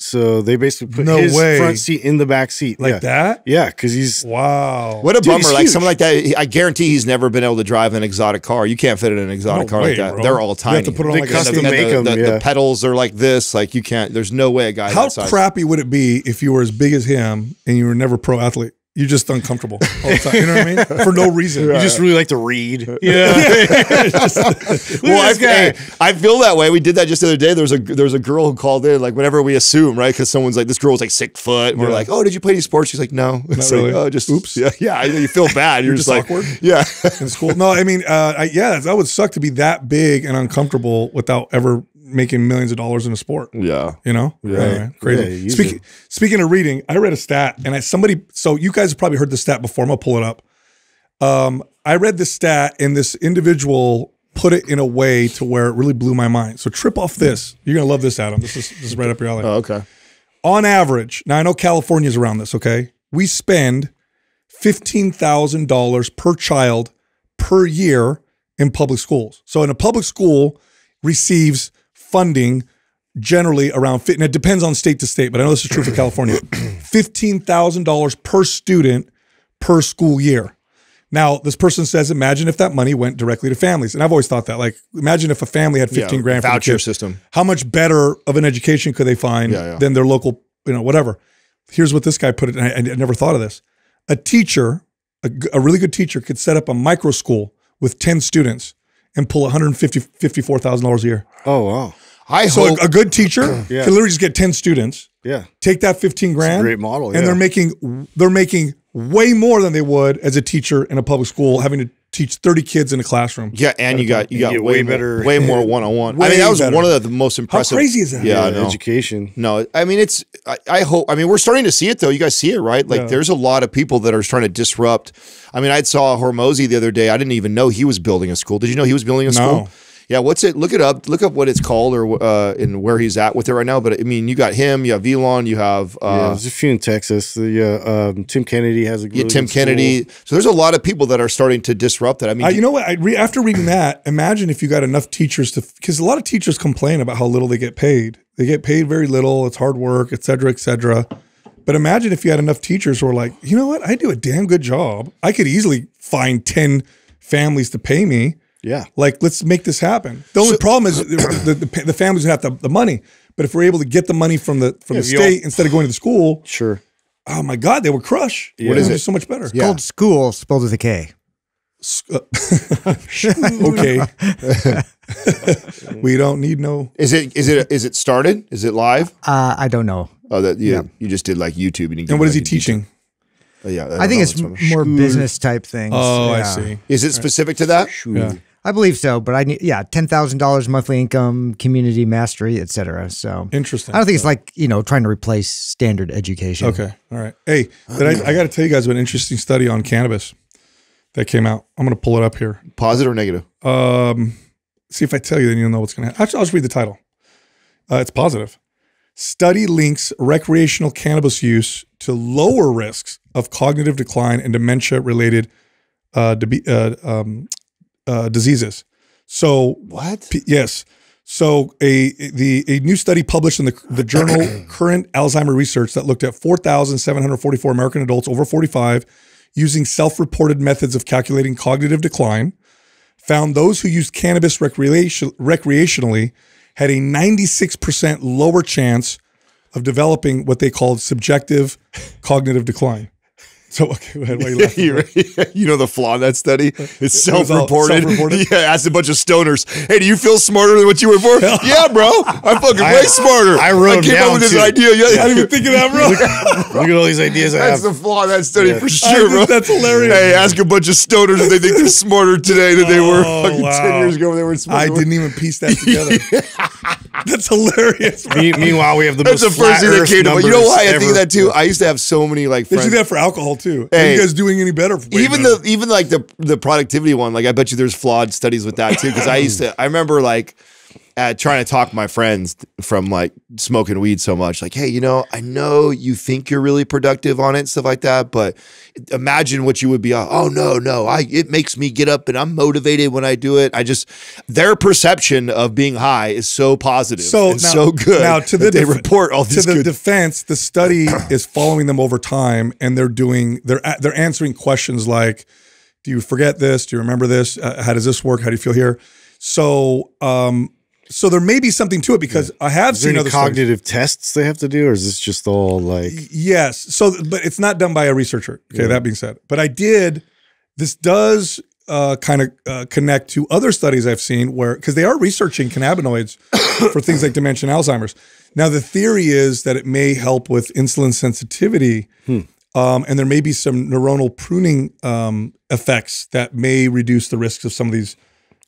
So they basically put no his way. front seat in the back seat. Like yeah. that? Yeah, because he's... Wow. What a Dude, bummer. Like huge. Something like that, I guarantee he's never been able to drive an exotic car. You can't fit it in an exotic no car way, like that. Bro. They're all tiny. You have to put it on they like custom make the, them, the, yeah. the pedals are like this. Like you can't... There's no way a guy... How crappy would it be if you were as big as him and you were never pro athlete? You're just uncomfortable all the time. You know what I mean? For no reason. Right. You just really like to read. Yeah. yeah. just, well, I, hey, I feel that way. We did that just the other day. There was a there was a girl who called in, like whenever we assume, right? Because someone's like, this girl's like six foot. And yeah. we're like, oh, did you play any sports? She's like, no. It's like, really. Oh, just oops. Yeah. Yeah. You feel bad. You're, You're just, just like, awkward. Yeah. It's cool. No, I mean, uh, I, yeah, that would suck to be that big and uncomfortable without ever making millions of dollars in a sport. Yeah. You know? Yeah. Anyway, crazy. Yeah, speaking, speaking of reading, I read a stat and I, somebody, so you guys have probably heard the stat before. I'm gonna pull it up. Um, I read this stat and this individual put it in a way to where it really blew my mind. So trip off this. You're gonna love this, Adam. This is, this is right up your alley. Oh, okay. On average, now I know California's around this, okay? We spend fifteen thousand dollars per child per year in public schools. So in a public school receives funding generally around fit, and it depends on state to state, but I know this is true for California, fifteen thousand dollars per student per school year. Now, this person says, imagine if that money went directly to families. And I've always thought that, like, imagine if a family had fifteen yeah, grand for voucher system. How much better of an education could they find yeah, yeah. than their local, you know, whatever. Here's what this guy put it, and I, I never thought of this. A teacher, a, a really good teacher could set up a micro school with ten students and pull one hundred fifty-four thousand dollars a year. Oh, wow. I so hope, a, a good teacher uh, yeah. can literally just get ten students. Yeah. Take that fifteen grand. It's a great model. And yeah. they're making they're making way more than they would as a teacher in a public school having to teach thirty kids in a classroom. Yeah, and you got you got you way, way better way more one-on-one. -on -one. I mean, that was better. one of the, the most impressive. How crazy is that? Yeah, yeah, education. No, I mean it's I, I hope I mean we're starting to see it though. You guys see it, right? Like yeah. there's a lot of people that are trying to disrupt. I mean, I saw Hormozy the other day. I didn't even know he was building a school. Did you know he was building a no. school? Yeah, what's it? Look it up. Look up what it's called or uh, and where he's at with it right now. But I mean, you got him. You have Elon. You have uh, yeah, there's a few in Texas. The uh, um, Tim Kennedy has a really yeah. Tim Kennedy. School. So there's a lot of people that are starting to disrupt it. I mean, uh, you know what? I re after reading that, imagine if you got enough teachers to, because a lot of teachers complain about how little they get paid. They get paid very little. It's hard work, et cetera, et cetera. But imagine if you had enough teachers who were like, you know what? I do a damn good job. I could easily find ten families to pay me. Yeah. Like, let's make this happen. The only so, problem is the, the, the families have the, the money. But if we're able to get the money from the from yeah, the state instead of going to the school, sure. Oh my God, they would crush. Yeah. What is it? So much better. It's yeah. called school spelled with a K. Uh, okay. We don't need no. Is it is it is it started? Is it live? Uh, I don't know. Oh, that yeah. Yep. You just did like YouTube and. You and what is he teaching? teaching? Uh, yeah, I, I think it's more business type things. Oh, yeah. I see. Is it specific to that? Yeah. I believe so, but I need yeah, ten thousand dollars monthly income, community mastery, et cetera. So interesting. I don't think it's like you know trying to replace standard education. Okay, all right. Hey, did I, I got to tell you guys about an interesting study on cannabis that came out. I'm going to pull it up here. Positive or negative? Um, see if I tell you, then you'll know what's going to happen. Actually, I'll just read the title. Uh, it's positive. Study links recreational cannabis use to lower risks of cognitive decline and dementia-related uh, uh, um, uh, diseases. So what? P yes. So a the a new study published in the the journal Current Alzheimer Research that looked at four thousand seven hundred forty-four American adults over forty-five using self-reported methods of calculating cognitive decline found those who used cannabis recreation recreationally had a ninety-six percent lower chance of developing what they called subjective cognitive decline. So okay, why are you laughing? You know the flaw in that study? It's self-reported. Self yeah, asked a bunch of stoners, hey, do you feel smarter than what you were born? Yeah, bro. I'm fucking I, way smarter. I wrote I came down up with this too. idea. Yeah, yeah. I didn't even think of that, bro. Look at all these ideas I that's have. That's the flaw in that study yeah. for sure, I bro. That's hilarious. Hey, ask a bunch of stoners if they think they're smarter today than oh, they were fucking wow. ten years ago when they were smarter. I didn't even piece that together. That's hilarious. Me, meanwhile, we have the that's most the first thing that came to mind. You know why ever. I think of that too? I used to have so many like friends. They do that for alcohol too. Hey, are you guys doing any better? Even better? the even like the the productivity one. Like I bet you there's flawed studies with that too. Because I used to. I remember like uh, trying to talk my friends from like smoking weed so much. Like, hey, you know, I know you think you're really productive on it, stuff like that. But imagine what you would be on. Oh no, no, I it makes me get up and I'm motivated when I do it. I just their perception of being high is so positive, so and now, so good. Now to the they report all this to the good defense, the study is following them over time, and they're doing they're they're answering questions like, do you forget this? Do you remember this? Uh, how does this work? How do you feel here? So. um So there may be something to it because yeah. I have is seen there any other cognitive studies. Tests they have to do, or is this just all like yes? So, but it's not done by a researcher. Okay, yeah. That being said, but I did. This does uh, kind of uh, connect to other studies I've seen where because they are researching cannabinoids for things like dementia and Alzheimer's. Now the theory is that it may help with insulin sensitivity, hmm. um, and there may be some neuronal pruning um, effects that may reduce the risks of some of these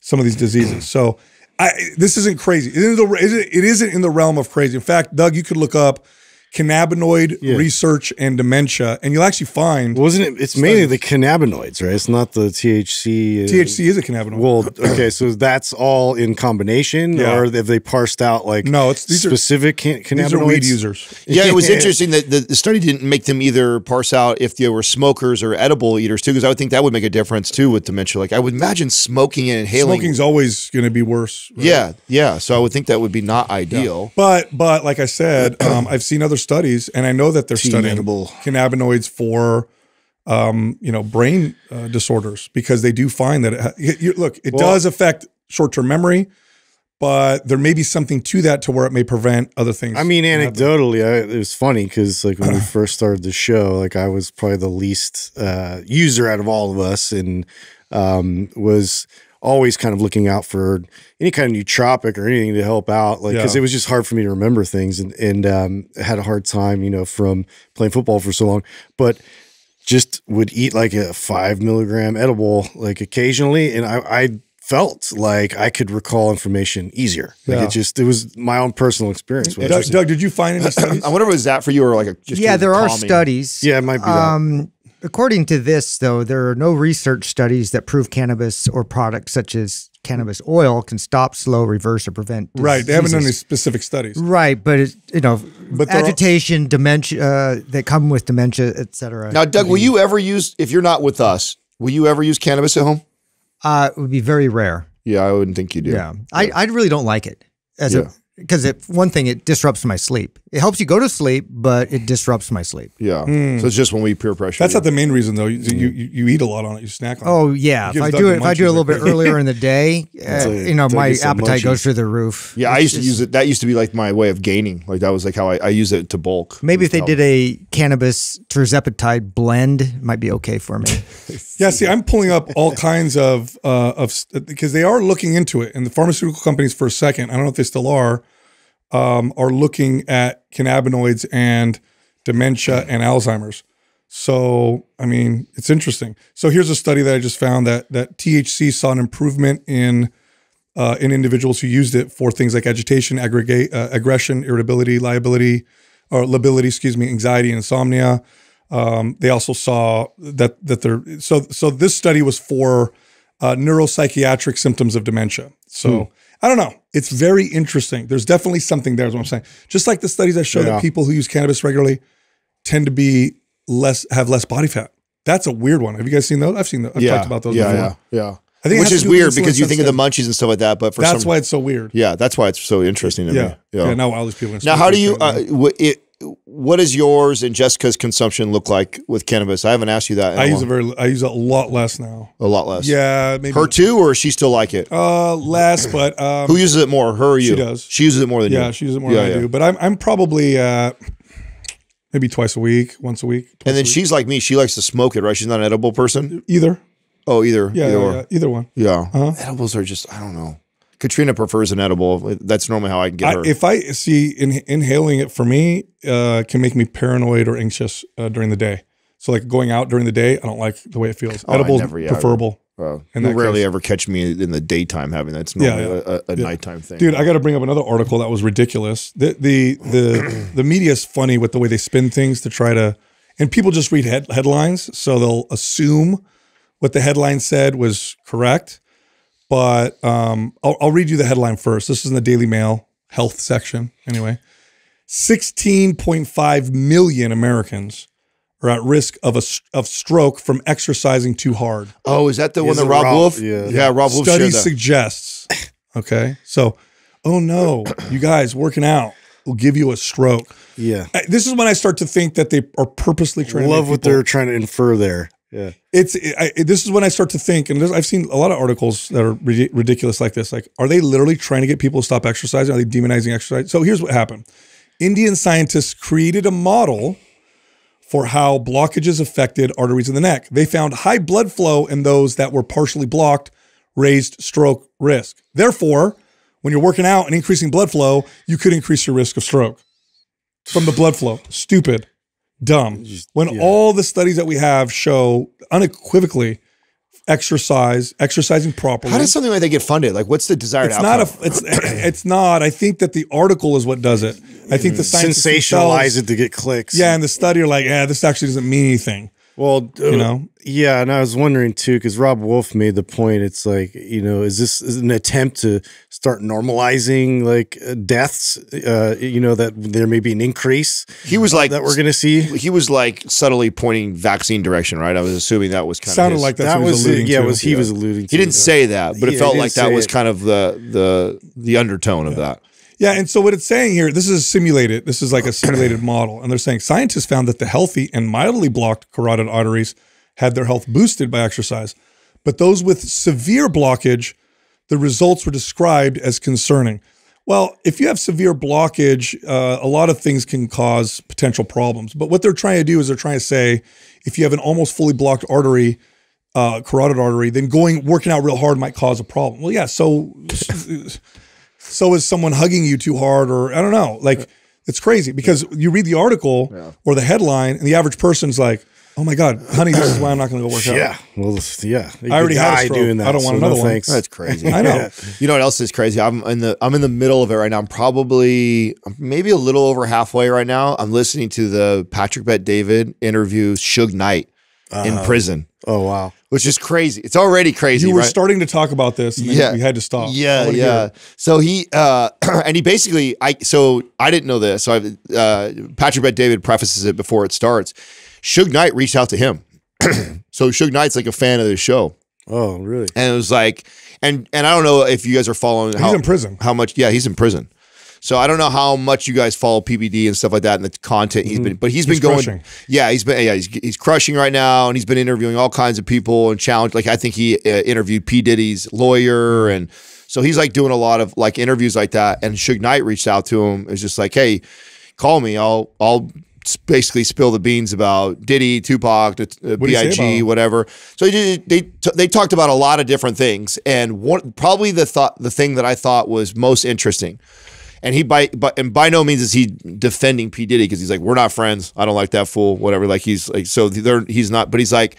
some of these diseases. So. I, this isn't crazy. It isn't, it isn't in the realm of crazy. In fact, Doug, you could look up cannabinoid yeah. research and dementia, and you'll actually find. Wasn't well, it? It's studies. Mainly the cannabinoids, right? It's not the T H C. T H C is a cannabinoid. Well, okay, so that's all in combination, yeah. or have they parsed out like no, it's these specific are, cannabinoids? These are weed users. Yeah, it was interesting that the, the study didn't make them either parse out if they were smokers or edible eaters too, because I would think that would make a difference too with dementia. Like I would imagine smoking and inhaling. Smoking's always going to be worse. Right? Yeah, yeah. So I would think that would be not ideal. Yeah. But but like I said, um, I've seen other studies, and I know that they're Team studying edible. cannabinoids for, um, you know, brain uh, disorders because they do find that it, it you, look, it well, does affect short-term memory, but there may be something to that to where it may prevent other things. I mean, anecdotally, I, it was funny because like when we first started the show, like I was probably the least uh, user out of all of us, and um, was always kind of looking out for any kind of nootropic or anything to help out. Like, yeah. cause it was just hard for me to remember things and, and, um, had a hard time, you know, from playing football for so long, but just would eat like a five milligram edible, like occasionally. And I, I felt like I could recall information easier. Like yeah. it just, it was my own personal experience. Doug, Doug, did you find any studies? I wonder was that for you or like, a, just yeah, there are calming. studies. Yeah. It might be that. Um, According to this, though, there are no research studies that prove cannabis or products such as cannabis oil can stop, slow, reverse, or prevent diseases. Right, they haven't done any specific studies. Right, but it, you know, but agitation, dementia, uh, they come with dementia, et cetera. Now, Doug, will you ever use, if you're not with us, will you ever use cannabis at home? Uh, it would be very rare. Yeah, I wouldn't think you do. Yeah, yeah. I, I really don't like it as yeah. a Because it, one thing, it disrupts my sleep. It helps you go to sleep, but it disrupts my sleep. Yeah. Mm. So it's just when we peer pressure. That's you. not the main reason, though. You, mm. you, you eat a lot on it. You snack on oh, it. Oh, yeah. If I, do it, if I do it a little bit earlier in the day, uh, like, you know, my appetite munchies. goes through the roof. Yeah, I used to use it. That used to be like my way of gaining. Like that was like how I, I use it to bulk. Maybe if they did a cannabis terzepatide blend, it might be okay for me. Yeah, see, I'm pulling up all kinds of, uh, of because they are looking into it. And the pharmaceutical companies for a second, I don't know if they still are, Um, are looking at cannabinoids and dementia and Alzheimer's. So, I mean, it's interesting. So here's a study that I just found that that T H C saw an improvement in uh, in individuals who used it for things like agitation, aggregate, uh, aggression, irritability, liability, or lability, excuse me, anxiety, and insomnia. Um, they also saw that that they're so so. This study was for uh, neuropsychiatric symptoms of dementia. So. Hmm. I don't know. It's very interesting. There's definitely something there is what I'm saying. Just like the studies that show yeah. that people who use cannabis regularly tend to be less, have less body fat. That's a weird one. Have you guys seen those? I've seen those. I've yeah. talked about those yeah, before. Yeah, yeah. I think Which is weird because you think of the munchies and stuff like that, but for that's some, why it's so weird. Yeah, that's why it's so interesting to yeah. me. Yeah, yeah. Now all these people. Are now, how do you? Uh, it, what does yours and Jessica's consumption look like with cannabis? I haven't asked you that. I use a very. I use a lot less now. A lot less. Yeah, maybe her too, or she still like it. Uh, less, but um, who uses it more? Her or you? She does. She uses it more than yeah, you. Yeah, she uses it more yeah, than yeah. I do. But I'm I'm probably uh, Maybe twice a week, once a week. And then she's like me. She likes to smoke it, right? She's not an edible person? Either. Oh, either. Yeah, either, yeah, yeah. either one. Yeah. Uh-huh. Edibles are just, I don't know. Katrina prefers an edible. That's normally how I can get I, her. If I see in, inhaling it for me uh, can make me paranoid or anxious uh, during the day. So like going out during the day, I don't like the way it feels. Oh, edibles, never, yeah, preferable. Wow. You rarely case. ever catch me in the daytime having that. It's normally yeah, yeah. a, a yeah. nighttime thing. Dude, I got to bring up another article that was ridiculous. The the the, the media is funny with the way they spin things to try to, and people just read head, headlines, so they'll assume what the headline said was correct. But um, I'll, I'll read you the headline first. This is in the Daily Mail health section. Anyway, sixteen point five million Americans are at risk of a of stroke from exercising too hard. Oh, is that the is one that Rob, Rob Wolf? Yeah, yeah, Rob Wolf. Study suggests. Okay, so, oh no, you guys working out will give you a stroke. Yeah, this is when I start to think that they are purposely trying. I love to make what people, they're trying to infer there. Yeah, it's it, I, it, this is when I start to think, and I've seen a lot of articles that are ri ridiculous like this. Like, are they literally trying to get people to stop exercising? Are they demonizing exercise? So here's what happened: Indian scientists created a model for how blockages affected arteries in the neck. They found high blood flow in those that were partially blocked raised stroke risk. Therefore, when you're working out and increasing blood flow, you could increase your risk of stroke from the blood flow. Stupid, dumb. When yeah. all the studies that we have show unequivocally exercise, exercising properly. How does something like that get funded? Like, what's the desired it's outcome? Not a, it's, it's not. I think that the article is what does it. I think the scientists sensationalize it to get clicks. Yeah, and the study are like, yeah, this actually doesn't mean anything. Well, you know, yeah, and I was wondering too, because Rob Wolf made the point. It's like, you know, is this is an attempt to start normalizing like uh, deaths? Uh, you know, that there may be an increase. He was like that we're going to see. He was like subtly pointing vaccine direction, right? I was assuming that was kind sounded of sounded like that's that what was, was alluding yeah, to. Was he yeah. was alluding to. He didn't say that, but it yeah, felt like that was it. kind of the the the undertone yeah. of that. Yeah, and so what it's saying here, this is simulated. This is like a simulated model. And they're saying scientists found that the healthy and mildly blocked carotid arteries had their health boosted by exercise. But those with severe blockage, the results were described as concerning. Well, if you have severe blockage, uh, a lot of things can cause potential problems. But what they're trying to do is they're trying to say, if you have an almost fully blocked artery, uh, carotid artery, then going working out real hard might cause a problem. Well, yeah, so... So is someone hugging you too hard, or I don't know. Like, it's crazy because you read the article yeah. or the headline, and the average person's like, "Oh my god, honey, this is why I'm not going to go work out." Yeah, well, yeah. I already had a stroke. Doing that, I don't want so another no one. That's crazy. I know. Yeah. You know what else is crazy? I'm in the I'm in the middle of it right now. I'm probably maybe a little over halfway right now. I'm listening to the Patrick Bet David interview, Suge Knight uh, in prison. Oh wow. Which is crazy. It's already crazy. You were right? starting to talk about this, and then yeah. we had to stop. Yeah, yeah. So he uh, and he basically, I so I didn't know this. So I, uh, Patrick Bet David prefaces it before it starts. Suge Knight reached out to him. So Suge Knight's like a fan of the show. Oh, really? And it was like, and and I don't know if you guys are following. He's how, in prison. How much? Yeah, he's in prison. So I don't know how much you guys follow P B D and stuff like that and the content he's been, but he's been he's going, crushing. yeah, he's been, yeah, he's, he's crushing right now, and he's been interviewing all kinds of people and challenge. Like, I think he uh, interviewed P Diddy's lawyer, and so he's like doing a lot of like interviews like that. And Suge Knight reached out to him. It's just like, hey, call me. I'll I'll basically spill the beans about Diddy, Tupac, uh, B I G, whatever. So he did, they they talked about a lot of different things, and one probably the thought the thing that I thought was most interesting. And he by but and by no means is he defending P Diddy, because he's like, we're not friends. I don't like that fool, whatever. Like, he's like, so they're he's not, but he's like,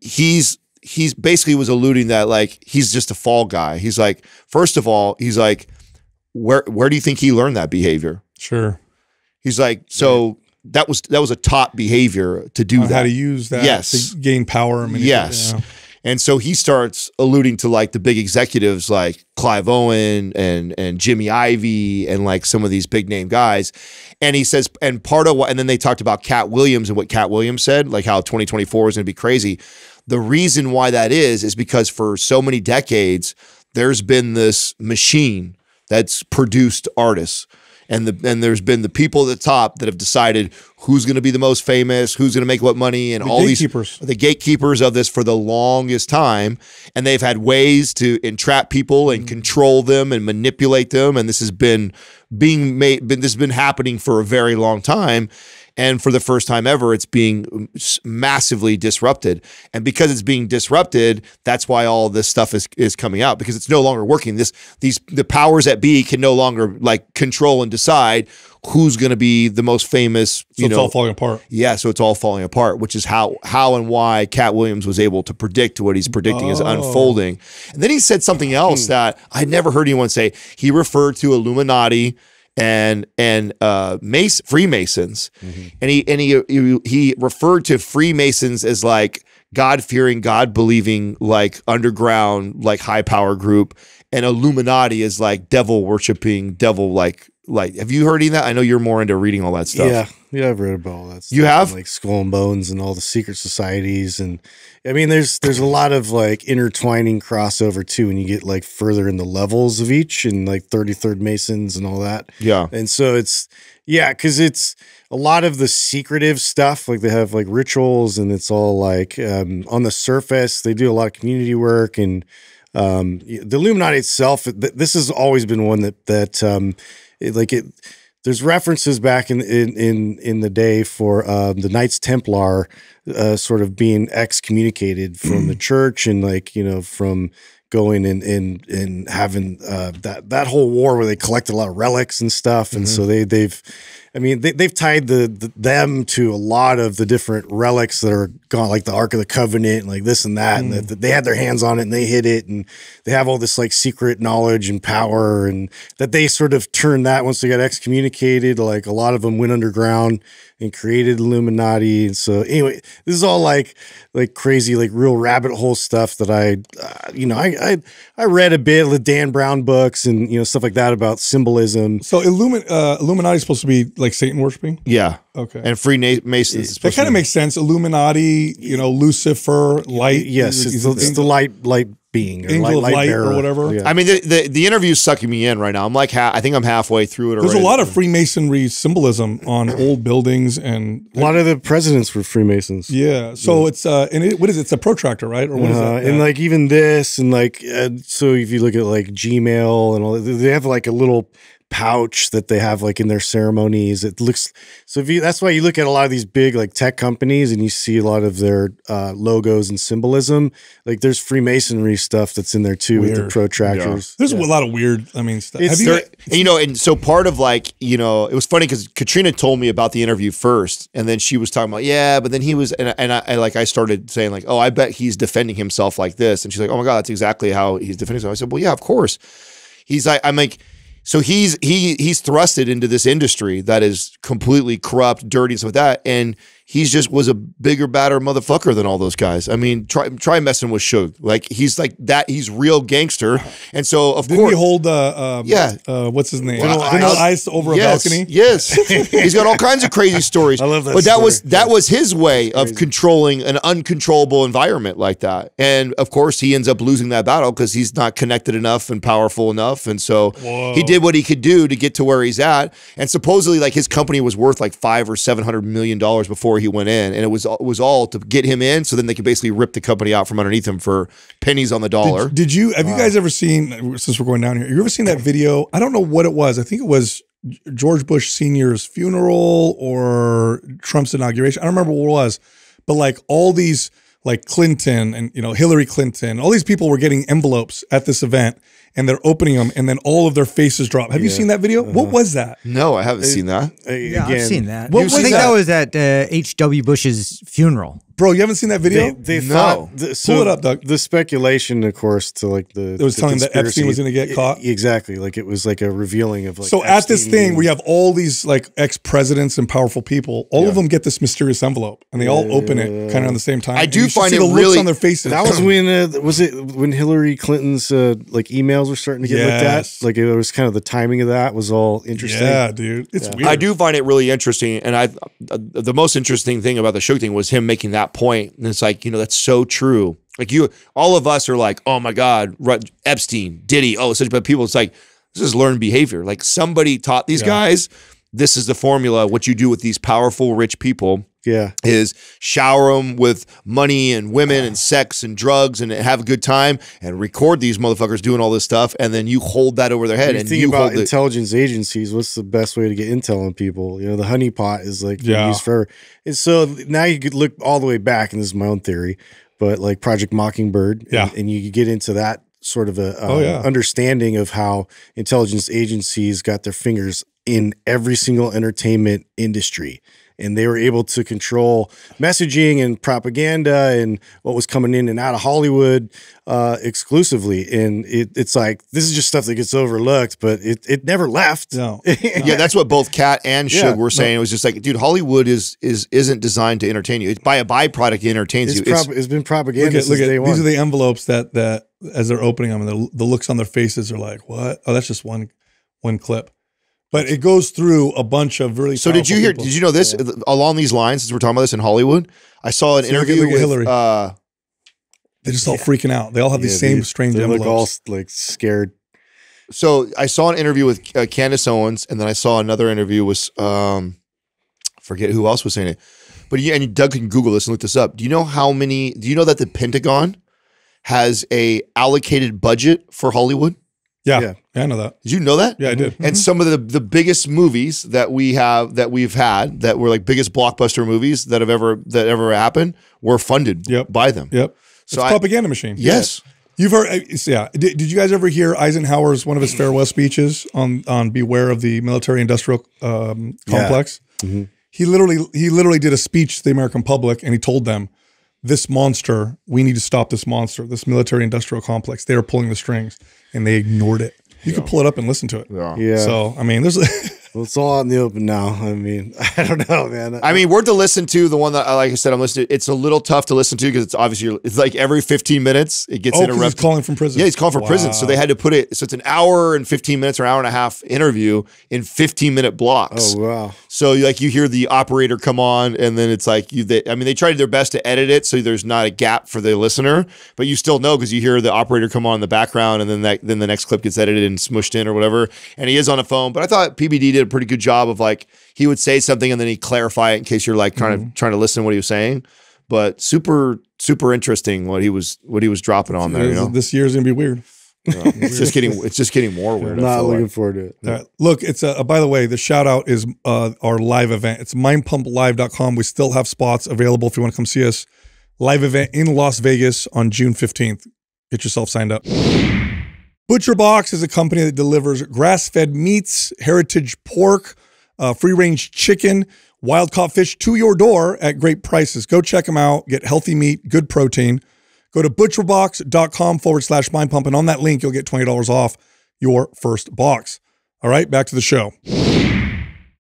he's he's basically was alluding that like he's just a fall guy. He's like, first of all, he's like, where where do you think he learned that behavior? Sure. He's like, so yeah. that was that was a top behavior to do uh, that. How to use that yes. to gain power. Yes. Yeah. And so he starts alluding to like the big executives like Clive Owen and and Jimmy Ivey and like some of these big name guys. And he says, and part of what, and then they talked about Cat Williams and what Cat Williams said, like how twenty twenty-four is going to be crazy. The reason why that is, is because for so many decades, there's been this machine that's produced artists. And the and there's been the people at the top that have decided who's going to be the most famous, who's going to make what money, and the all gatekeepers. these the gatekeepers of this for the longest time. And they've had ways to entrap people and mm. control them and manipulate them. And this has been being made. Been, this has been happening for a very long time. And for the first time ever, it's being massively disrupted. And because it's being disrupted, that's why all this stuff is, is coming out, because it's no longer working. This, these, the powers that be can no longer like control and decide who's going to be the most famous. You so it's know, all falling apart. Yeah, so it's all falling apart, which is how how and why Cat Williams was able to predict what he's predicting oh. is unfolding. And then he said something else that I never heard anyone say. He referred to Illuminati and and uh, Mace, Freemasons, mm-hmm. and he and he, he he referred to Freemasons as like God-fearing, God-believing, like underground, like high-power group, and Illuminati is like devil-worshipping, devil-like. Like, have you heard any of that? I know you're more into reading all that stuff. Yeah, yeah, I've read about all that stuff. You have? And like Skull and Bones and all the secret societies, and I mean, there's there's a lot of like intertwining crossover too, and you get like further in the levels of each, and like thirty-third Masons and all that. Yeah, and so it's yeah, because it's a lot of the secretive stuff. Like they have like rituals, and it's all like um, on the surface. They do a lot of community work, and um, the Illuminati itself. Th this has always been one that that. Um, It, like it, there's references back in in in, in the day for um, the Knights Templar, uh, sort of being excommunicated from the church, and like you know from going and and and having uh, that that whole war where they collected a lot of relics and stuff, and mm-hmm. so they they've, I mean they they've tied the, the them to a lot of the different relics that are gone, like the Ark of the Covenant, and like this and that, mm-hmm. and the, they had their hands on it and they hid it, and they have all this like secret knowledge and power, and that they sort of turned that once they got excommunicated, like a lot of them went underground and created Illuminati. And so anyway, this is all like like crazy, like real rabbit hole stuff that I, uh, you know, I, I I read a bit of the Dan Brown books and, you know, stuff like that about symbolism. So Illumin uh, Illuminati is supposed to be like Satan worshiping? Yeah. Okay. And Freemasons. That kind of makes sense. Illuminati, you know, Lucifer, light. Yes, it's, it's, it's the light, light being. Or light, light, light or whatever. Yeah. I mean, the, the, the interview's sucking me in right now. I'm like, ha I think I'm halfway through it already. There's a lot of Freemasonry symbolism on old buildings, and a lot of the presidents were Freemasons. Yeah. So yeah. it's, uh, and it, what is it? It's a protractor, right? Or what uh, is it? Yeah. And like even this, and like, uh, so if you look at like Gmail and all that, they have like a little pouch that they have like in their ceremonies. It looks so if you, that's why you look at a lot of these big like tech companies and you see a lot of their uh logos and symbolism. Like there's Freemasonry stuff that's in there too, weird. With the protractors. Yeah. There's yeah. a lot of weird I mean stuff. Have you, there, and, you know, and so part of like, you know, it was funny because Katrina told me about the interview first, and then she was talking about yeah, but then he was and, and I and like I started saying like, oh, I bet he's defending himself like this, and she's like, oh my God, that's exactly how he's defending himself. I said, well yeah, of course. He's like I'm like So he's he he's thrusted into this industry that is completely corrupt, dirty, and stuff like that, and he's just was a bigger, badder motherfucker than all those guys. I mean, try try messing with Suge. Like he's like that. He's real gangster, and so of Didn't course, he hold uh, um, yeah. Uh, what's his name? Well, Vanilla Ice over yes, a balcony. Yes, he's got all kinds of crazy stories. I love that. But that story. was that yeah. was his way of controlling an uncontrollable environment like that, and of course he ends up losing that battle because he's not connected enough and powerful enough, and so Whoa. he did what he could do to get to where he's at. And supposedly, like his company was worth like five or seven hundred million dollars before he went in, and it was it was all to get him in, so then they could basically rip the company out from underneath him for pennies on the dollar. Did, did you have wow. you guys ever seen, since we're going down here, have you ever seen that video? I don't know what it was. I think it was George Bush Senior's funeral or Trump's inauguration. I don't remember what it was, but like all these like Clinton and you know Hillary Clinton, all these people were getting envelopes at this event, and they're opening them, and then all of their faces drop. Have yeah. you seen that video? Uh-huh. What was that? No, I haven't uh, seen that. Uh, yeah, again. I've seen that. What was I think that, that was at uh, H W Bush's funeral. Bro, you haven't seen that video? They, they no. thought the, so pull it up, Doug. The speculation, of course, to like the it was the telling that Epstein was going to get caught. It, exactly, like it was like a revealing of like. So Epstein at this thing, we have all these like ex presidents and powerful people. All yeah. of them get this mysterious envelope, and they all yeah. open it kind of on the same time. I do find it the really looks on their faces. That was when uh, was it when Hillary Clinton's uh, like emails were starting to get yes. looked at? Like it was kind of the timing of that was all interesting. Yeah, dude, it's yeah. weird. I do find it really interesting, and I uh, the most interesting thing about the Suge thing was him making that point, and it's like, you know, that's so true. Like you, all of us are like, oh my God, Epstein, Diddy, oh, such bad people. It's like, this is learned behavior. Like somebody taught these yeah. guys, this is the formula, what you do with these powerful, rich people. Yeah, is shower them with money and women and sex and drugs and have a good time and record these motherfuckers doing all this stuff, and then you hold that over their head. You and think you about hold intelligence agencies. What's the best way to get intel on people? You know, the honeypot is like yeah. used forever. And so now you could look all the way back, and this is my own theory, but like Project Mockingbird, yeah, and, and you get into that sort of a um, oh, yeah. understanding of how intelligence agencies got their fingers in every single entertainment industry. And they were able to control messaging and propaganda and what was coming in and out of Hollywood uh, exclusively. And it, it's like, this is just stuff that gets overlooked, but it, it never left. No. no. Yeah, that's what both Cat and Suge yeah, were saying. No. It was just like, dude, Hollywood is, is, isn't designed to entertain you. It's by a byproduct, it entertains it's you. It's, it's been propaganda look at, look since at, day one. These are the envelopes that, that as they're opening them, and the, the looks on their faces are like, what? Oh, that's just one, one clip. But it goes through a bunch of really. So did you hear? People. Did you know this yeah. along these lines? Since we're talking about this in Hollywood, I saw an so interview with Hillary. Uh, They're just all yeah. freaking out. They all have yeah, these same they, strange they look all like scared. So I saw an interview with uh, Candace Owens, and then I saw another interview with um, forget who else was saying it, but yeah, and Doug can Google this and look this up. Do you know how many? Do you know that the Pentagon has a allocated budget for Hollywood? Yeah. yeah, I know that. Did you know that? Yeah, I did. And mm-hmm. some of the the biggest movies that we have that we've had that were like biggest blockbuster movies that have ever that ever happened were funded yep. by them. Yep. So it's I, propaganda machine. Yes. yes. You've heard, yeah. Did, did you guys ever hear Eisenhower's one of his farewell speeches on on beware of the military industrial um, complex? Yeah. Mm-hmm. He literally he literally did a speech to the American public, and he told them, "This monster, we need to stop this monster. This military industrial complex. They are pulling the strings." And they ignored it. You yeah. can pull it up and listen to it. Yeah. yeah. So, I mean, there's... well, it's all out in the open now. I mean, I don't know, man. I mean, worth to listen to. The one that, like I said, I'm listening to. It's a little tough to listen to because it's obviously... It's like every fifteen minutes, it gets oh, interrupted. He's calling from prison. Yeah, he's calling from wow. prison. So they had to put it... So it's an hour and fifteen minutes or hour and a half interview in fifteen-minute blocks. Oh, wow. So, like, you hear the operator come on, and then it's like... you. They, I mean, they tried their best to edit it so there's not a gap for the listener, but you still know because you hear the operator come on in the background, and then, that, then the next clip gets edited and smushed in or whatever, and he is on a phone. But I thought P B D did a pretty good job of, like, he would say something and then he'd clarify it in case you're like trying mm-hmm. to trying to listen to what he was saying. But super super interesting what he was what he was dropping on there. You know? This year's gonna be weird. Yeah. It's weird. just getting it's just getting more weird. I'm not looking like. forward to it. No. Right. Look, it's a, by the way, the shout out is uh, our live event. It's mind pump live dot com. We still have spots available if you want to come see us. Live event in Las Vegas on June fifteenth. Get yourself signed up. Butcher Box is a company that delivers grass-fed meats, heritage pork, uh, free-range chicken, wild-caught fish to your door at great prices. Go check them out. Get healthy meat, good protein. Go to butcher box dot com forward slash mind pump, and on that link, you'll get twenty dollars off your first box. All right, back to the show.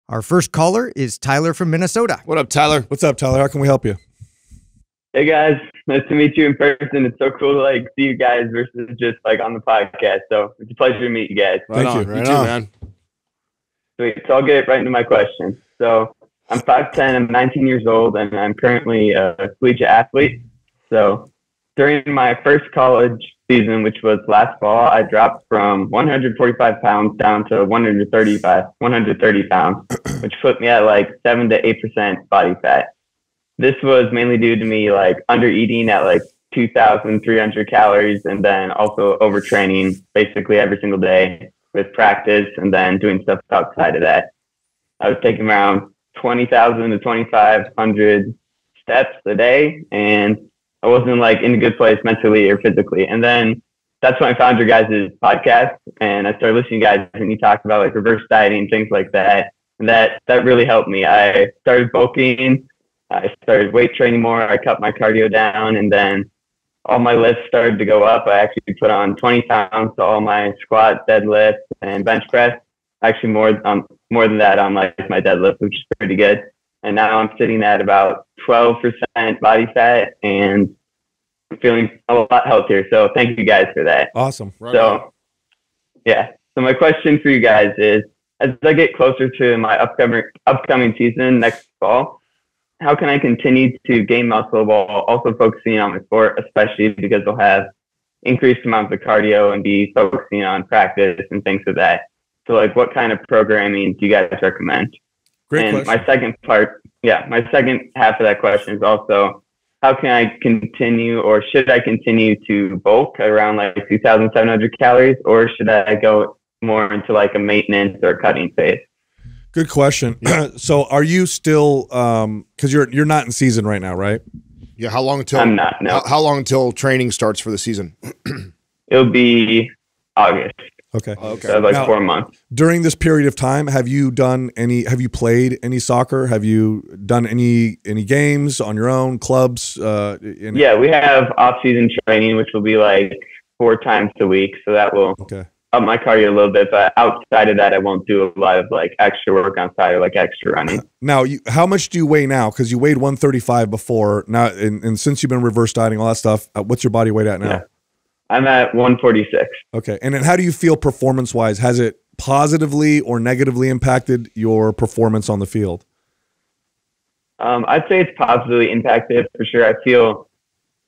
Our first caller is Tyler from Minnesota. What up, Tyler? What's up, Tyler? How can we help you? Hey, guys. Nice to meet you in person. It's so cool to, like, see you guys versus just, like, on the podcast. So it's a pleasure to meet you guys. Right Thank on, you. Right you on. Too, man. Sweet. So I'll get right into my question. So I'm five ten, I'm nineteen years old, and I'm currently a collegiate athlete. So during my first college season, which was last fall, I dropped from one hundred forty-five pounds down to one hundred thirty pounds, which put me at, like, seven to eight percent body fat. This was mainly due to me, like, under eating at like two thousand three hundred calories, and then also overtraining basically every single day with practice, and then doing stuff outside of that. I was taking around twenty thousand to twenty-five hundred steps a day, and I wasn't, like, in a good place mentally or physically. And then that's when I found your guys' podcast, and I started listening to you guys, and you talked about, like, reverse dieting, things like that. And that, that really helped me. I started bulking. I started weight training more. I cut my cardio down, and then all my lifts started to go up. I actually put on twenty pounds to all my squats, deadlifts, and bench press. Actually, more um, more than that on, like, my deadlift, which is pretty good. And now I'm sitting at about twelve percent body fat, and I'm feeling a lot healthier. So thank you guys for that. Awesome. Right so, on. yeah. So my question for you guys is, as I get closer to my upcoming upcoming season next fall, how can I continue to gain muscle while also focusing on my sport, especially because I'll have increased amounts of cardio and be focusing on practice and things of that? So, like, what kind of programming do you guys recommend? Great and question. My second part, yeah, my second half of that question is also, how can I continue, or should I continue to bulk around like two thousand seven hundred calories, or should I go more into like a maintenance or cutting phase? Good question. Yeah. So are you still, um, cause you're, you're not in season right now, right? Yeah. How long until I'm not, no. how, how long until training starts for the season? It'll be August. Okay. Okay. So like now, four months. During this period of time, have you done any, have you played any soccer? Have you done any, any games on your own, clubs? Uh, in yeah, we have off season training, which will be like four times a week. So that will okay. up my cardio a little bit, but outside of that, I won't do a lot of like extra work outside or like extra running. Now, you, how much do you weigh now? Cause you weighed one thirty-five before now. And, and since you've been reverse dieting, all that stuff, uh, what's your body weight at now? Yeah. I'm at one forty-six. Okay. And then how do you feel performance wise? Has it positively or negatively impacted your performance on the field? Um, I'd say it's positively impacted for sure. I feel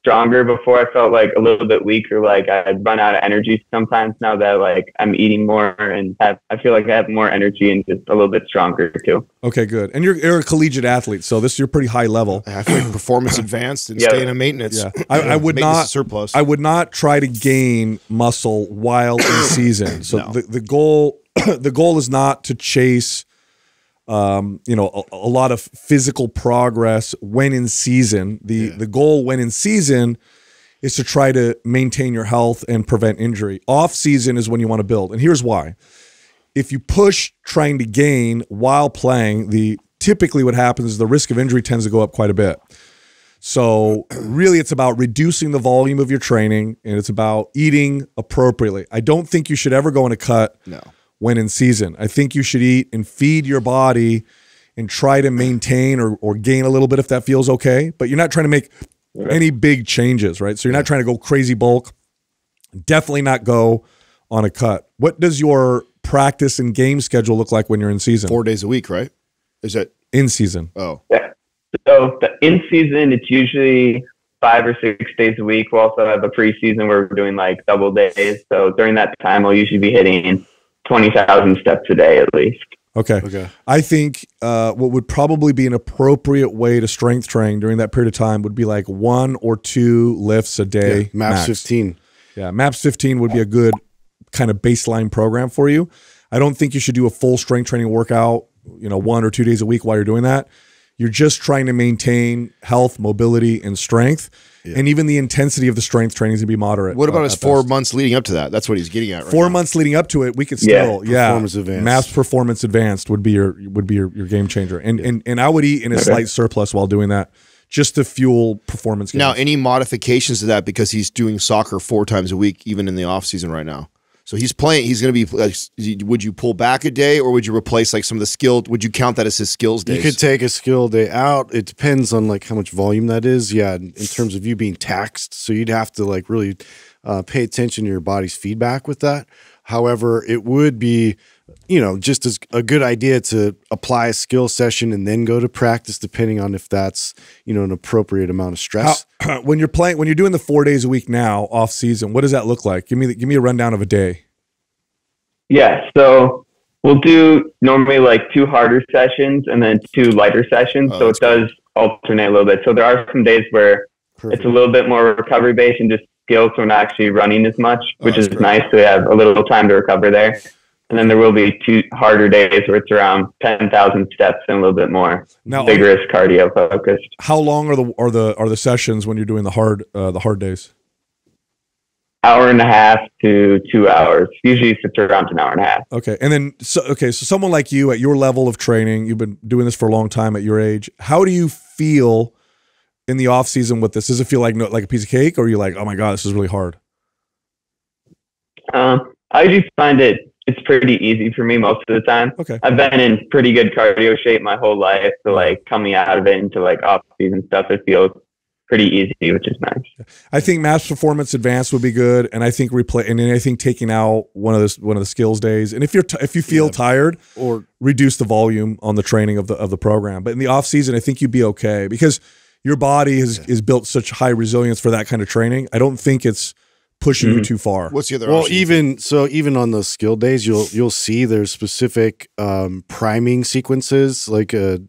stronger. Before I felt like a little bit weaker, like I'd run out of energy sometimes. Now that like I'm eating more and have, I feel like I have more energy and just a little bit stronger too. Okay, good. And you're, you're a colleatite athlete, so this you're pretty high level. I feel like performance advanced and yeah. staying in maintenance. Yeah, I, I would not surplus. I would not try to gain muscle while in season. So no. the the goal the goal is not to chase. Um, you know, a, a lot of physical progress when in season. The yeah. the goal when in season is to try to maintain your health and prevent injury. Off season is when you want to build. And here's why. If you push trying to gain while playing, the typically what happens is the risk of injury tends to go up quite a bit. So really it's about reducing the volume of your training, and it's about eating appropriately. I don't think you should ever go in a cut. No. When in season, I think you should eat and feed your body and try to maintain or, or gain a little bit if that feels okay, but you're not trying to make any big changes, right? So you're not trying to go crazy bulk, definitely not go on a cut. What does your practice and game schedule look like when you're in season? Four days a week, right? Is that in season? Oh, yeah. So the in season, it's usually five or six days a week. We'll also have a preseason where we're doing like double days. So during that time, I'll usually be hitting twenty thousand steps a day at least. Okay. Okay. I think uh, what would probably be an appropriate way to strength train during that period of time would be like one or two lifts a day. Yeah, MAPS fifteen. Yeah. MAPS fifteen would be a good kind of baseline program for you. I don't think you should do a full strength training workout, you know, one or two days a week while you're doing that. You're just trying to maintain health, mobility, and strength. Yeah. And even the intensity of the strength training is going to be moderate. What about uh, his four best. months leading up to that? That's what he's getting at right Four now. months leading up to it, we could still, yeah. Performance yeah, advanced. MAPS Performance Advanced would be your would be your, your game changer. And, yeah. and and I would eat in a okay. slight surplus while doing that just to fuel performance gains. Now, any modifications to that, because he's doing soccer four times a week, even in the off season right now? So he's playing, he's going to be, like, would you pull back a day, or would you replace like some of the skilled, would you count that as his skills days? You could take a skill day out. It depends on like how much volume that is. Yeah. In, in terms of you being taxed. So you'd have to like really uh, pay attention to your body's feedback with that. However, it would be, you know, just as a good idea to apply a skill session and then go to practice, depending on if that's, you know, an appropriate amount of stress. How, when you're playing, when you're doing the four days a week now off season, what does that look like? Give me, the, give me a rundown of a day. Yeah. So we'll do normally like two harder sessions and then two lighter sessions. Oh, so it does alternate a little bit. So there are some days where perfect. It's a little bit more recovery based and just skills. So we're not actually running as much, which oh, is great. Nice. So we have a little time to recover there. And then there will be two harder days where it's around ten thousand steps and a little bit more now, vigorous cardio focused. How long are the, are the, are the sessions when you're doing the hard, uh, the hard days? Hour and a half to two hours. Usually it's around an hour and a half. Okay. And then, so, okay. So someone like you at your level of training, you've been doing this for a long time at your age. How do you feel in the off season with this? Does it feel like, no, like a piece of cake, or are you like, oh my God, this is really hard? Um, uh, I usually find it, it's pretty easy for me most of the time. Okay. I've been in pretty good cardio shape my whole life. So like coming out of it into like off season stuff, it feels pretty easy, which is nice. I think MAPS Performance Advanced would be good. And I think replay, and then I think taking out one of those, one of the skills days. And if you're, t if you feel yeah. tired, or reduce the volume on the training of the, of the program. But in the off season, I think you'd be okay, because your body has, yeah. is built such high resilience for that kind of training. I don't think it's pushing mm-hmm. you too far. What's the other well, option? Well, even so, even on those skill days, you'll you'll see there's specific um, priming sequences, like a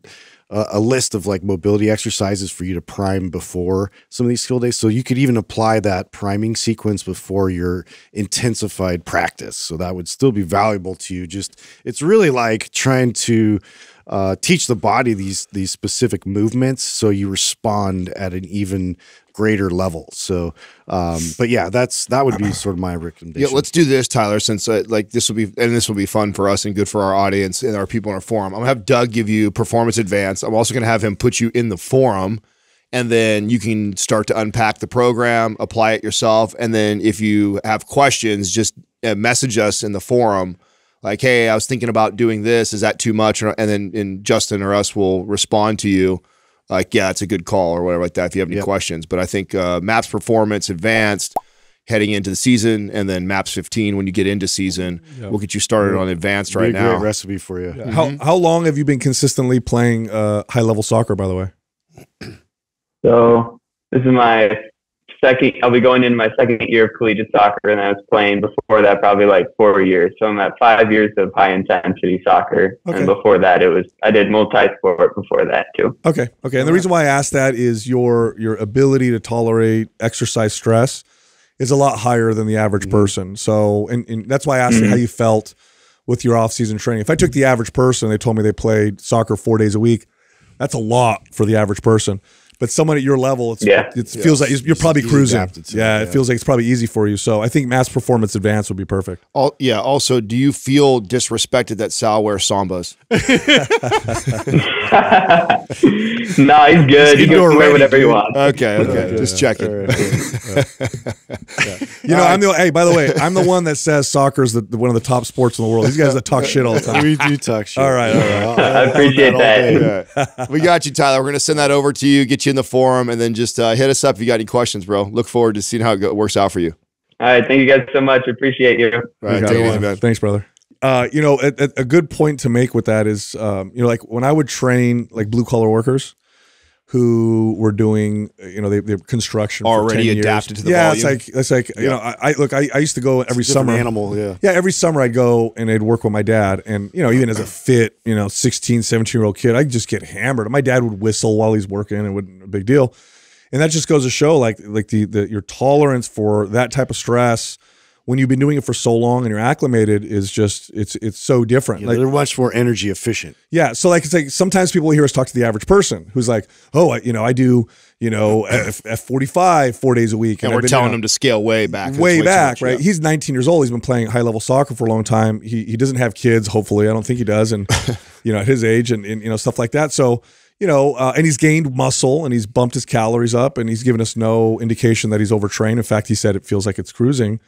a list of like mobility exercises for you to prime before some of these skill days. So you could even apply that priming sequence before your intensified practice. So that would still be valuable to you. Just it's really like trying to uh, teach the body these these specific movements so you respond at an even greater level. So, um, but yeah, that's, that would be sort of my recommendation. Yeah. Let's do this, Tyler, since uh, like this will be, and this will be fun for us and good for our audience and our people in our forum. I'm gonna have Doug give you Performance Advanced. I'm also going to have him put you in the forum, and then you can start to unpack the program, apply it yourself. And then if you have questions, just uh, message us in the forum. Like, hey, I was thinking about doing this. Is that too much? And then and Justin or us will respond to you. Like, yeah, it's a good call or whatever like that if you have any yep. questions. But I think uh, MAPS Performance Advanced heading into the season, and then MAPS fifteen when you get into season. Yep. We'll get you started yep. on Advanced right now. Great recipe for you. Yeah. Mm-hmm. How how long have you been consistently playing uh, high-level soccer, by the way? So this is my second – I'll be going into my second year of collegiate soccer, and I was playing before that probably like four years. So I'm at five years of high-intensity soccer, okay. and before that it was – I did multi-sport before that too. Okay, okay. And the reason why I asked that is your your ability to tolerate exercise stress is a lot higher than the average mm-hmm. person. So and, and that's why I asked mm-hmm. you how you felt with your off-season training. If I took the average person, they told me they played soccer four days a week, that's a lot for the average person. But someone at your level, it's, yeah. it feels yeah. like you're probably cruising. It, yeah, yeah, it feels like it's probably easy for you. So I think MAPS Performance Advanced would be perfect. All, yeah. Also, do you feel disrespected that Sal wears Sambas? No, nah, he's good. He can wear whatever he wants. Okay, okay. okay Just yeah. checking. Right, right, right. yeah. You know, right. I'm the hey. By the way, I'm the one that says soccer is the, the, one of the top sports in the world. These guys that talk shit all the time. We do talk shit. All right, all right. All right. I appreciate that. that. Right. We got you, Tyler. We're gonna send that over to you. Get you. in the forum, and then just uh, hit us up if you got any questions, bro. Look forward to seeing how it works out for you. All right, thank you guys so much. Appreciate you. All right, take it easy, man. Thanks, brother. Uh, you know, a, a good point to make with that is, um, you know, like when I would train like blue collar workers who were doing, you know, they they construction already for adapted years. to the yeah. Volume. It's like it's like yeah. you know, I, I look, I, I used to go every summer. Animal, yeah, yeah. Every summer I'd go and I'd work with my dad, and you know, even as a fit, you know, sixteen, seventeen year old kid, I'd just get hammered. My dad would whistle while he's working, and it wasn't a big deal. And that just goes to show, like like the, the your tolerance for that type of stress when you've been doing it for so long and you're acclimated is just, it's it's so different. Yeah, like, they're much more energy efficient. Yeah, so like it's like sometimes people hear us talk to the average person who's like, oh, I, you know, I do, you know, F forty-five four days a week. And, and we're been, telling you know, him to scale way back. Way, way back, right? Yeah. He's nineteen years old. He's been playing high-level soccer for a long time. He he doesn't have kids, hopefully. I don't think he does. And, you know, at his age and, and, you know, stuff like that. So, you know, uh, and he's gained muscle and he's bumped his calories up and he's given us no indication that he's overtrained. In fact, he said it feels like it's cruising.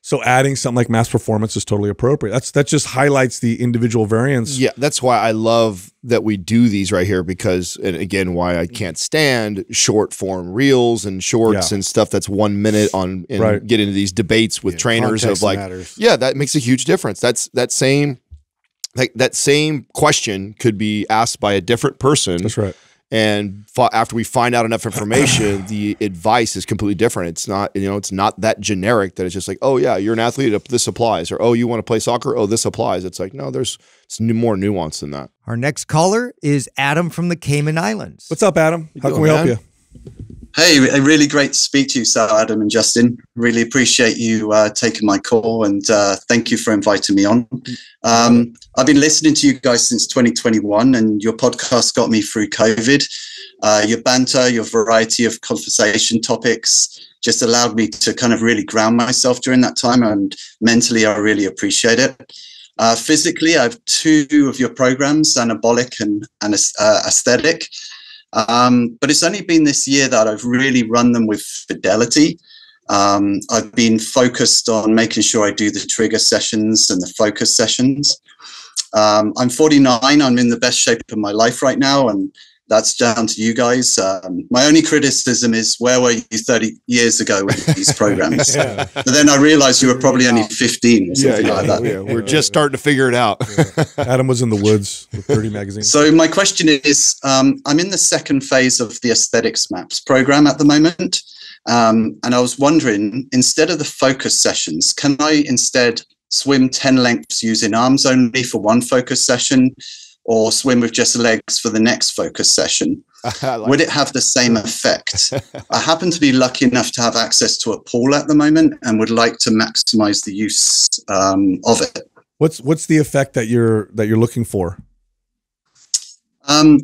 So adding something like MAPS Performance is totally appropriate. That's that just highlights the individual variance. Yeah, that's why I love that we do these right here because, and again, why I can't stand short form reels and shorts yeah. and stuff that's one minute on and right. get into these debates with yeah, trainers of like, matters. yeah, that makes a huge difference. That's that same, like that same question could be asked by a different person. That's right. And after we find out enough information, the advice is completely different. It's not, you know, it's not that generic that it's just like, oh yeah, you're an athlete, this applies, or oh, you want to play soccer, oh, this applies. It's like, no, there's it's more nuanced than that. Our next caller is Adam from the Cayman Islands. What's up, Adam? How, How can we help man? you? Hey, really great to speak to you, Sal, Adam, and Justin. Really appreciate you uh, taking my call, and uh, thank you for inviting me on. Um, I've been listening to you guys since twenty twenty-one, and your podcast got me through COVID. Uh, your banter, your variety of conversation topics just allowed me to kind of really ground myself during that time, and mentally I really appreciate it. Uh, physically, I have two of your programs, Anabolic and, and uh, Aesthetic. Um, but it's only been this year that I've really run them with fidelity. Um, I've been focused on making sure I do the trigger sessions and the focus sessions. Um, I'm forty-nine. I'm in the best shape of my life right now, and that's down to you guys. Um, my only criticism is, where were you thirty years ago with these programs? yeah. But then I realized you were probably only fifteen or something yeah, yeah, like that. Yeah, we're just starting to figure it out. yeah. Adam was in the woods with thirty magazine. So my question is, um, I'm in the second phase of the Aesthetics MAPS program at the moment. Um, and I was wondering, instead of the focus sessions, can I instead swim ten lengths using arms only for one focus session, or swim with just legs for the next focus session? Like Would it have the same effect? I happen to be lucky enough to have access to a pool at the moment and would like to maximize the use um, of it. What's what's the effect that you're that you're looking for? Um,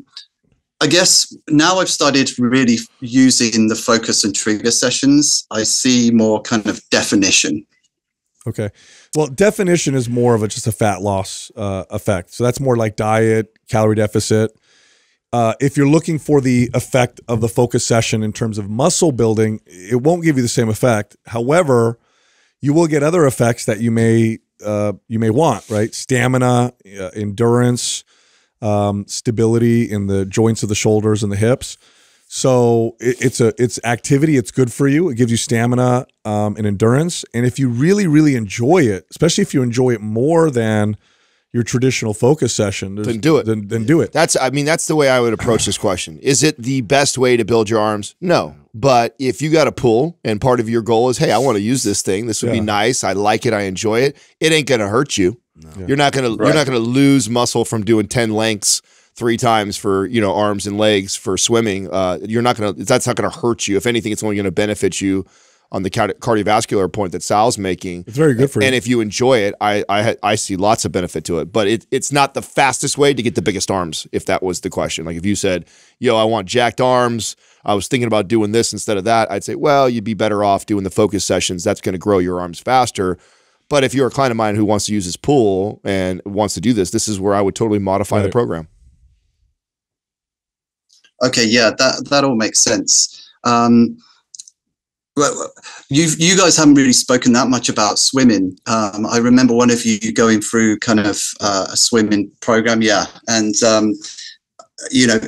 I guess now I've started really using the focus and trigger sessions, I see more kind of definition. Okay. Well, definition is more of a, just a fat loss uh, effect. So that's more like diet, calorie deficit. Uh, if you're looking for the effect of the focus session in terms of muscle building, it won't give you the same effect. However, you will get other effects that you may uh, you may want, right? Stamina, uh, endurance, um, stability in the joints of the shoulders and the hips. So it, it's a it's activity. It's good for you. It gives you stamina um, and endurance. And if you really, really enjoy it, especially if you enjoy it more than your traditional focus session, then do it. Then, then do it. That's I mean, that's the way I would approach this question. Is it the best way to build your arms? No. But if you got a pool and part of your goal is, hey, I want to use this thing. This would yeah. be nice. I like it. I enjoy it. It ain't going to hurt you. No. Yeah. You're not going right. to you're not going to lose muscle from doing ten lengths three times for, you know, arms and legs for swimming. Uh, you're not going to, that's not going to hurt you. If anything, it's only going to benefit you on the cardiovascular point that Sal's making. It's very good for and you. And if you enjoy it, I, I, I see lots of benefit to it, but it, it's not the fastest way to get the biggest arms. If that was the question, like if you said, yo, I want jacked arms, I was thinking about doing this instead of that, I'd say, well, you'd be better off doing the focus sessions. That's going to grow your arms faster. But if you're a client of mine who wants to use his pool and wants to do this, this is where I would totally modify right. the program. Okay, yeah, that that all makes sense. Um, well, you you guys haven't really spoken that much about swimming. Um, I remember one of you going through kind of uh, a swimming program, yeah. And um, you know,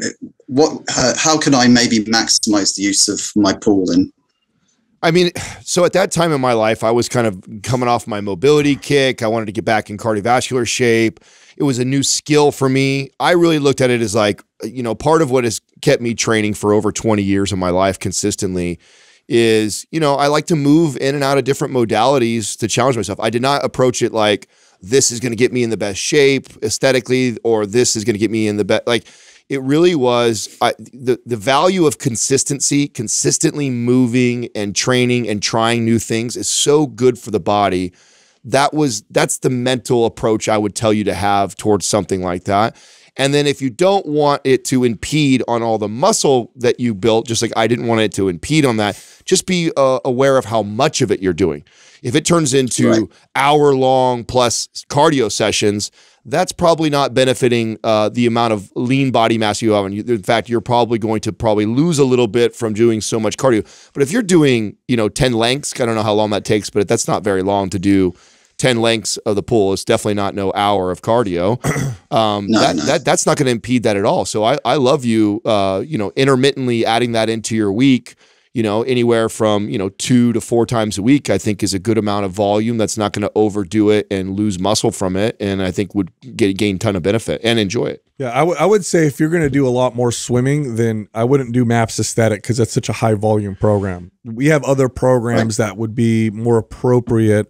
what? Uh, how can I maybe maximize the use of my pool then? I mean, so at that time in my life, I was kind of coming off my mobility kick. I wanted to get back in cardiovascular shape. It was a new skill for me. I really looked at it as like, you know, part of what has kept me training for over twenty years of my life consistently is, you know, I like to move in and out of different modalities to challenge myself. I did not approach it like this is going to get me in the best shape aesthetically, or this is going to get me in the best, like it really was I, the, the value of consistency, consistently moving and training and trying new things is so good for the body. That was, that's the mental approach I would tell you to have towards something like that. And then if you don't want it to impede on all the muscle that you built, just like I didn't want it to impede on that, just be uh, aware of how much of it you're doing. If it turns into right. hour long plus cardio sessions, that's probably not benefiting uh, the amount of lean body mass you have. And you, in fact, you're probably going to probably lose a little bit from doing so much cardio. But if you're doing, you know, ten lengths, I don't know how long that takes, but that's not very long to do. ten lengths of the pool is definitely not no hour of cardio. Um, no, that, no. That, that's not going to impede that at all. So I, I love you, uh, you know, intermittently adding that into your week, you know, anywhere from, you know, two to four times a week, I think is a good amount of volume. That's not going to overdo it and lose muscle from it. And I think would get, gain a ton of benefit and enjoy it. Yeah. I, I would say if you're going to do a lot more swimming, then I wouldn't do MAPS Aesthetic because that's such a high volume program. We have other programs right. that would be more appropriate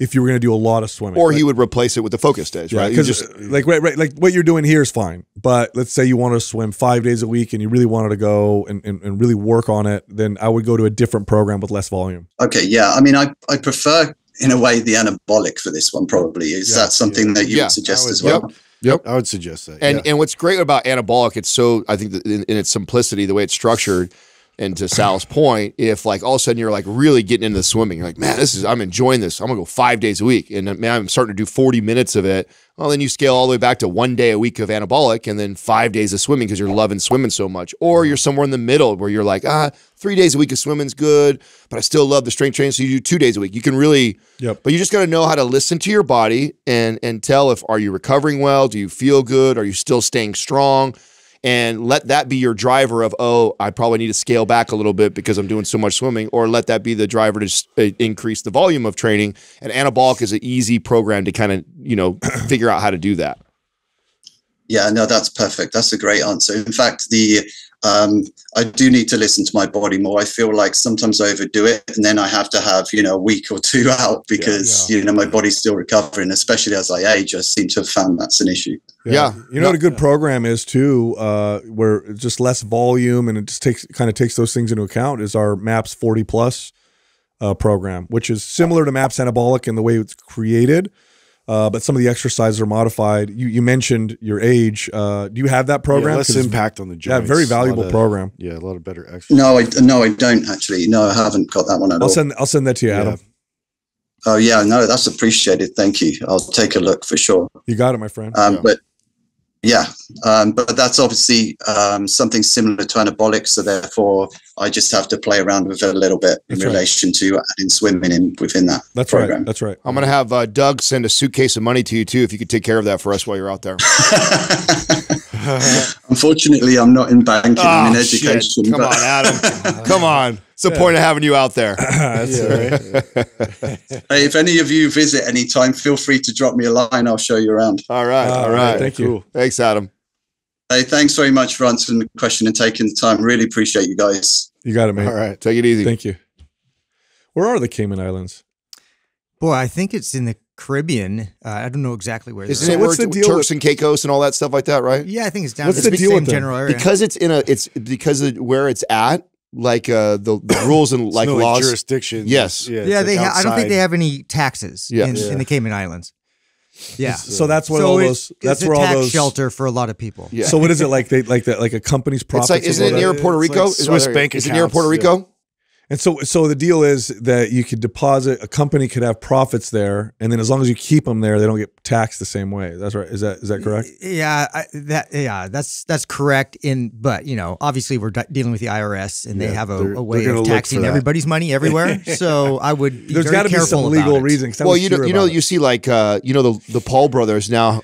if you were going to do a lot of swimming. Or like, he would replace it with the focus days, yeah, right? Because like, right, right, like what you're doing here is fine, but let's say you want to swim five days a week and you really wanted to go and, and, and really work on it, then I would go to a different program with less volume. Okay, yeah. I mean, I, I prefer, in a way, the anabolic for this one probably. Is yeah, that something yeah. that you yeah, would suggest would, as well? Yep. Yep, I would suggest that. And, yeah. and what's great about anabolic, it's so, I think, that in, in its simplicity, the way it's structured, and to Sal's point, if like all of a sudden you're like really getting into the swimming, you're like, man, this is, I'm enjoying this. I'm gonna go five days a week. And man, I'm starting to do forty minutes of it. Well, then you scale all the way back to one day a week of anabolic and then five days of swimming because you're loving swimming so much. Or you're somewhere in the middle where you're like, ah, three days a week of swimming's good, but I still love the strength training. So you do two days a week. You can really, yep. but you just gotta know how to listen to your body and, and tell if, are you recovering well? Do you feel good? Are you still staying strong? And let that be your driver of, oh, I probably need to scale back a little bit because I'm doing so much swimming, or let that be the driver to increase the volume of training. And anabolic is an easy program to kind of, you know, figure out how to do that. Yeah, no, that's perfect. That's a great answer. In fact, the Um, I do need to listen to my body more. I feel like sometimes I overdo it, and then I have to have, you know, a week or two out because, yeah, yeah. you know, my body's still recovering, especially as I age. I seem to have found that's an issue. Yeah. yeah. You know what a good program is too, uh, where just less volume and it just takes, kind of takes those things into account, is our MAPS forty plus uh, program, which is similar to MAPS Anabolic in the way it's created. Uh, but some of the exercises are modified. You you mentioned your age. Uh, do you have that program? Yeah, less impact on the joints. Yeah, very valuable of, program. Yeah, a lot of better exercises. No, I no, I don't actually. No, I haven't got that one at I'll all. I'll send I'll send that to you, yeah. Adam. Oh yeah, no, that's appreciated. Thank you. I'll take a look for sure. You got it, my friend. Um, yeah. But yeah, um, but that's obviously um, something similar to anabolic. So therefore, I just have to play around with it a little bit in that's relation right. to adding swimming in within that. That's program. right. That's right. I'm going to have uh, Doug send a suitcase of money to you too, if you could take care of that for us while you're out there. Unfortunately, I'm not in banking. Oh, I'm in education. Shit. Come on, Adam. Come on. It's the yeah. point of having you out there. That's yeah. right. Hey, if any of you visit anytime, feel free to drop me a line. I'll show you around. All right. All, All right. right. Thank cool. you. Thanks, Adam. Hey, thanks very much for answering the question and taking the time. Really appreciate you guys. You got it, man. All right. Take it easy. Thank you. Where are the Cayman Islands? Boy, I think it's in the Caribbean. Uh, I don't know exactly where. Isn't it where Turks and Caicos and all that stuff like that, right? Yeah, I think it's down in the, the same general area. Because it's in a, it's because of where it's at, like uh, the, the rules and like no, laws, like jurisdictions. Yes, yeah. yeah they. Like ha I don't think they have any taxes yeah. In, yeah. in the Cayman Islands. Yeah, so that's what so all those. That's where all those shelter for a lot of people. Yeah. So what is it like? They like that, like a company's profits. It's like, isn't it near Puerto Rico? Swiss bank is it near Puerto Rico? And so, so the deal is that you could deposit, a company could have profits there, and then as long as you keep them there, they don't get taxed the same way. That's right. Is that is that correct? Yeah, I, that yeah, that's that's correct. In but you know, obviously, we're dealing with the I R S, and yeah, they have a, a way of taxing everybody's money everywhere. So I would. Be There's got to be some legal reason. Well, you know, you know, it. you see, like uh, you know, the the Paul brothers now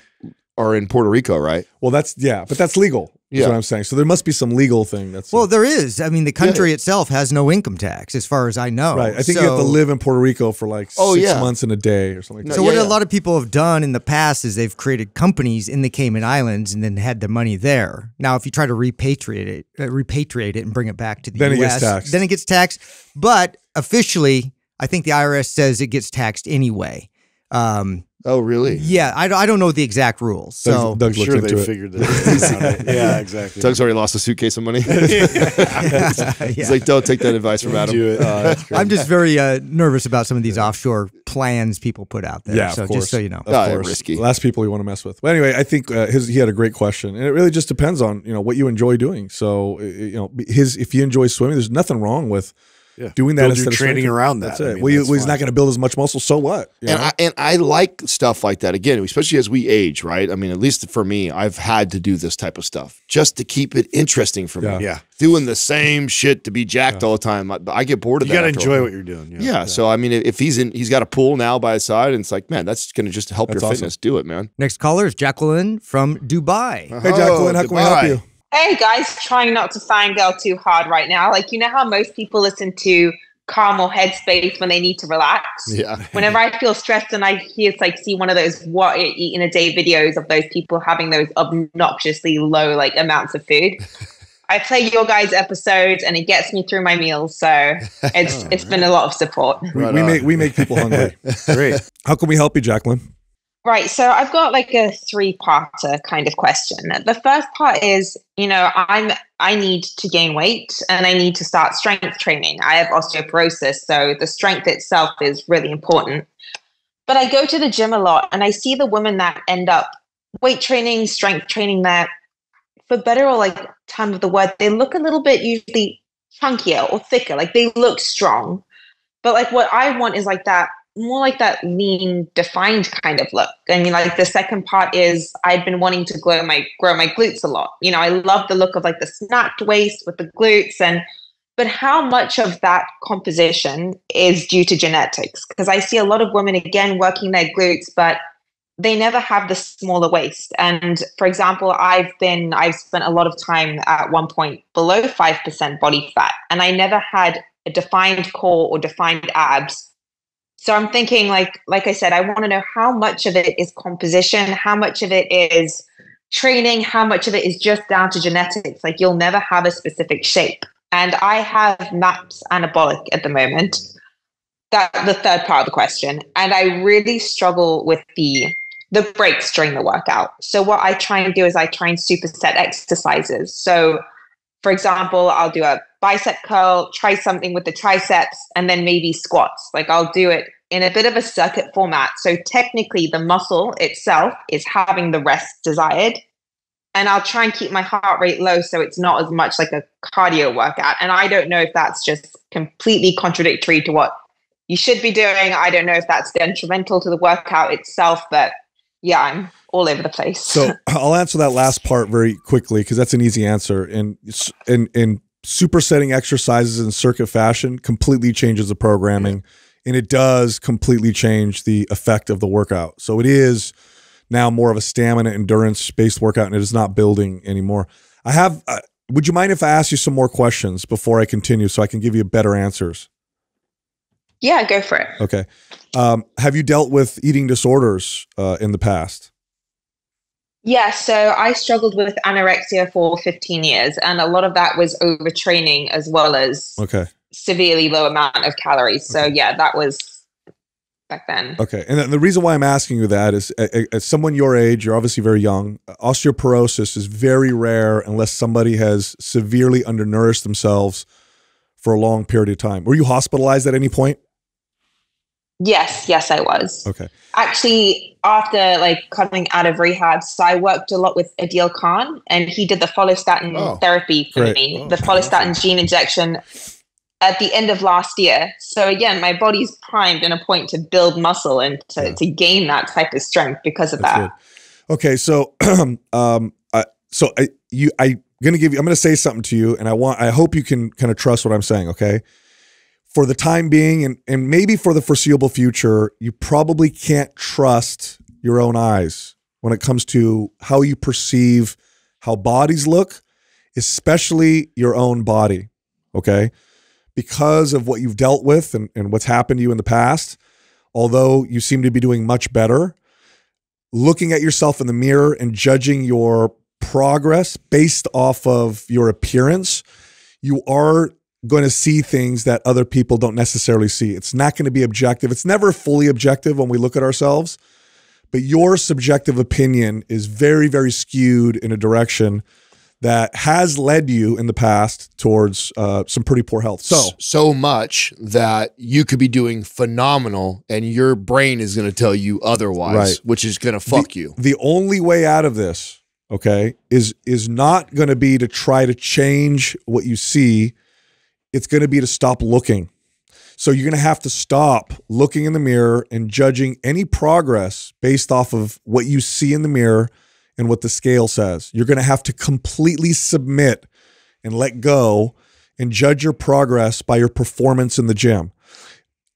are in Puerto Rico, right? Well, that's yeah, but that's legal. Yeah. Is what I'm saying. So there must be some legal thing. That's well, a, there is. I mean, the country yeah. itself has no income tax, as far as I know. Right. I think so, you have to live in Puerto Rico for like oh, six yeah. months and a day or something. Like no, that. So yeah, what yeah. a lot of people have done in the past is they've created companies in the Cayman Islands and then had their money there. Now, if you try to repatriate it, uh, repatriate it and bring it back to the then U S, it gets taxed. then it gets taxed. But officially, I think the I R S says it gets taxed anyway. Um, Oh, really? Yeah, I, I don't know the exact rules. So Doug's, Doug's I'm sure they it. figured that out. Yeah, exactly. Doug's already lost a suitcase of money. yeah. He's yeah. like, don't take that advice from Adam. Do it. Oh, I'm just very uh, nervous about some of these offshore plans people put out there. Yeah, so of course. Just so you know. Of course. Risky. The last people you want to mess with. But anyway, I think uh, his, he had a great question. And it really just depends on, you know, what you enjoy doing. So, you know, his if you enjoy swimming, there's nothing wrong with Yeah. doing that, build instead your training of around that. That's it. I mean, well, that's well he's not going to build as much muscle. So what? You and know? I, and I like stuff like that. Again, especially as we age, right? I mean, at least for me, I've had to do this type of stuff just to keep it interesting for yeah. me. Yeah. Doing the same shit to be jacked yeah. all the time. I, I get bored of you that. You got to enjoy what you're doing. Yeah. yeah, yeah. So I mean, if he's in, he's got a pool now by his side, and it's like, man, that's going to just help that's your awesome. fitness. Do it, man. Next caller is Jacqueline from Dubai. Uh-huh. Hey, Jacqueline, how Dubai. can we help you? Hey guys, trying not to fangirl too hard right now. Like, you know how most people listen to calm or headspace when they need to relax? Yeah. Whenever I feel stressed and I hear, like, see one of those what you eat in a day videos of those people having those obnoxiously low, like, amounts of food, I play your guys' episodes and it gets me through my meals. So it's, oh, it's right. been a lot of support. We, right we, make, we make people hungry. Great. How can we help you, Jacqueline? Right, so I've got like a three-parter kind of question. The first part is, you know, I'm I need to gain weight and I need to start strength training. I have osteoporosis, so the strength itself is really important. But I go to the gym a lot and I see the women that end up weight training, strength training that, for better or like time of the word, they look a little bit usually chunkier or thicker, like they look strong. But like what I want is like that more like that lean, defined kind of look. I mean, like the second part is I've been wanting to grow my grow my glutes a lot. You know, I love the look of like the snapped waist with the glutes, and but how much of that composition is due to genetics? Because I see a lot of women again working their glutes, but they never have the smaller waist. And for example, I've been I've spent a lot of time at one point below five percent body fat, and I never had a defined core or defined abs. So I'm thinking, like, like I said, I want to know how much of it is composition, how much of it is training, how much of it is just down to genetics. Like, you'll never have a specific shape. And I have MAPS Anabolic at the moment. That's the third part of the question. And I really struggle with the the breaks during the workout. So what I try and do is I try and superset exercises. So for example, I'll do a bicep curl, try something with the triceps, and then maybe squats. Like, I'll do it in a bit of a circuit format. So technically the muscle itself is having the rest desired. And I'll try and keep my heart rate low so it's not as much like a cardio workout. And I don't know if that's just completely contradictory to what you should be doing. I don't know if that's detrimental to the workout itself, but yeah, I'm all over the place. So I'll answer that last part very quickly because that's an easy answer. And and and supersetting exercises in circuit fashion completely changes the programming, and it does completely change the effect of the workout. So it is now more of a stamina endurance based workout, and it is not building anymore. I have, uh, would you mind if I ask you some more questions before I continue so I can give you better answers? Yeah, go for it. Okay. Um, have you dealt with eating disorders uh, in the past? Yeah. So I struggled with anorexia for fifteen years, and a lot of that was overtraining as well as okay. severely low amount of calories. So okay. yeah, that was back then. Okay. And the reason why I'm asking you that is, as someone your age, you're obviously very young, osteoporosis is very rare unless somebody has severely undernourished themselves for a long period of time. Were you hospitalized at any point? Yes. Yes, I was. Okay. Actually, after like coming out of rehab, so I worked a lot with Adil Khan, and he did the follistatin oh, therapy for great. me, oh, the follistatin awesome. gene injection at the end of last year. So again, my body's primed in a point to build muscle and to, yeah. to gain that type of strength because of That's that. Good. Okay. So, um, I, so I, you, I, going to give you, I'm going to say something to you, and I want, I hope you can kind of trust what I'm saying. Okay. For the time being, and, and maybe for the foreseeable future, you probably can't trust your own eyes when it comes to how you perceive how bodies look, especially your own body. Okay. Because of what you've dealt with and, and what's happened to you in the past, although you seem to be doing much better, looking at yourself in the mirror and judging your progress based off of your appearance, you are going to see things that other people don't necessarily see. It's not going to be objective. It's never fully objective when we look at ourselves, but your subjective opinion is very, very skewed in a direction that has led you in the past towards uh, some pretty poor health. So so much that you could be doing phenomenal and your brain is going to tell you otherwise, right. which is going to fuck the, you. The only way out of this, okay, is, is not going to be to try to change what you see. It's going to be to stop looking. So you're going to have to stop looking in the mirror and judging any progress based off of what you see in the mirror and what the scale says. You're going to have to completely submit and let go and judge your progress by your performance in the gym.